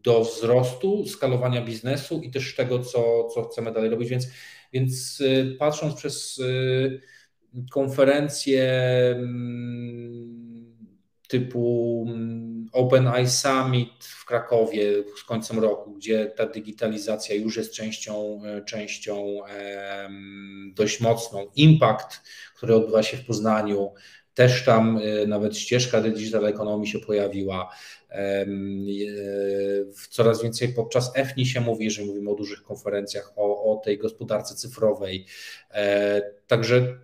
do wzrostu, skalowania biznesu i też tego, co, co chcemy dalej robić. Więc, więc patrząc przez konferencje typu Open A I Summit w Krakowie z końcem roku, gdzie ta digitalizacja już jest częścią, częścią dość mocną. Impact, który odbywa się w Poznaniu, też tam nawet ścieżka Digital Economy się pojawiła. Coraz więcej podczas E F N I się mówi, jeżeli mówimy o dużych konferencjach, o, o tej gospodarce cyfrowej. Także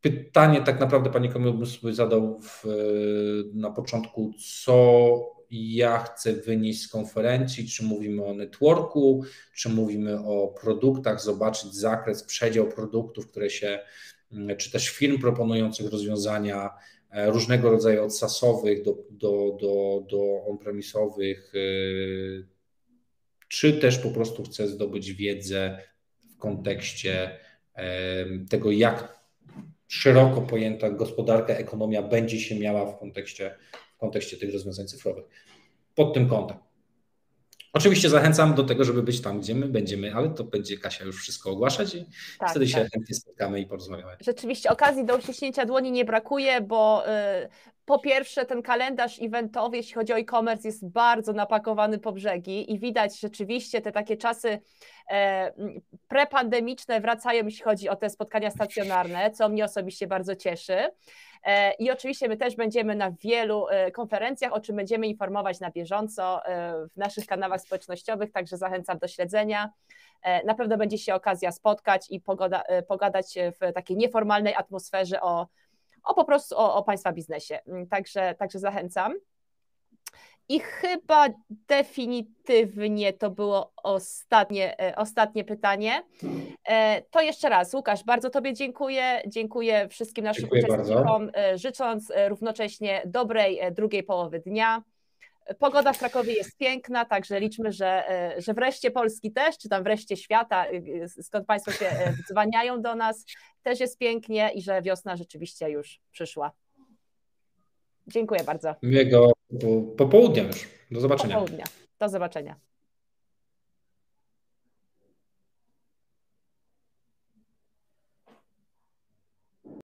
pytanie tak naprawdę, Panie Kamilu, bym sobie zadał w, na początku, co ja chcę wynieść z konferencji, czy mówimy o networku, czy mówimy o produktach, zobaczyć zakres, przedział produktów, które się, czy też firm proponujących rozwiązania różnego rodzaju od sasowych do, do, do, do on-premisowych, czy też po prostu chcę zdobyć wiedzę w kontekście tego, jak szeroko pojęta gospodarka, ekonomia będzie się miała w kontekście, w kontekście tych rozwiązań cyfrowych. Pod tym kątem. Oczywiście zachęcam do tego, żeby być tam, gdzie my będziemy, ale to będzie Kasia już wszystko ogłaszać i tak, wtedy tak. się chętnie spotkamy i porozmawiamy. Rzeczywiście okazji do uściśnięcia dłoni nie brakuje, bo yy, po pierwsze ten kalendarz eventowy, jeśli chodzi o e-commerce, jest bardzo napakowany po brzegi i widać rzeczywiście te takie czasy yy, prepandemiczne wracają, jeśli chodzi o te spotkania stacjonarne, co mnie osobiście bardzo cieszy. I oczywiście my też będziemy na wielu konferencjach, o czym będziemy informować na bieżąco w naszych kanałach społecznościowych, także zachęcam do śledzenia. Na pewno będzie się okazja spotkać i pogoda, pogadać w takiej nieformalnej atmosferze o, o po prostu o, o Państwa biznesie, także, także zachęcam. I chyba definitywnie to było ostatnie, ostatnie pytanie. To jeszcze raz, Łukasz, bardzo Tobie dziękuję. Dziękuję wszystkim naszym dziękuję uczestnikom, bardzo. Życząc równocześnie dobrej drugiej połowy dnia. Pogoda w Krakowie jest piękna, także liczmy, że, że wreszcie Polski też, czy tam wreszcie świata, skąd Państwo się dzwaniają do nas, też jest pięknie i że wiosna rzeczywiście już przyszła. Dziękuję bardzo. Miłego popołudnia już. Do zobaczenia. Popołudnia. Do zobaczenia.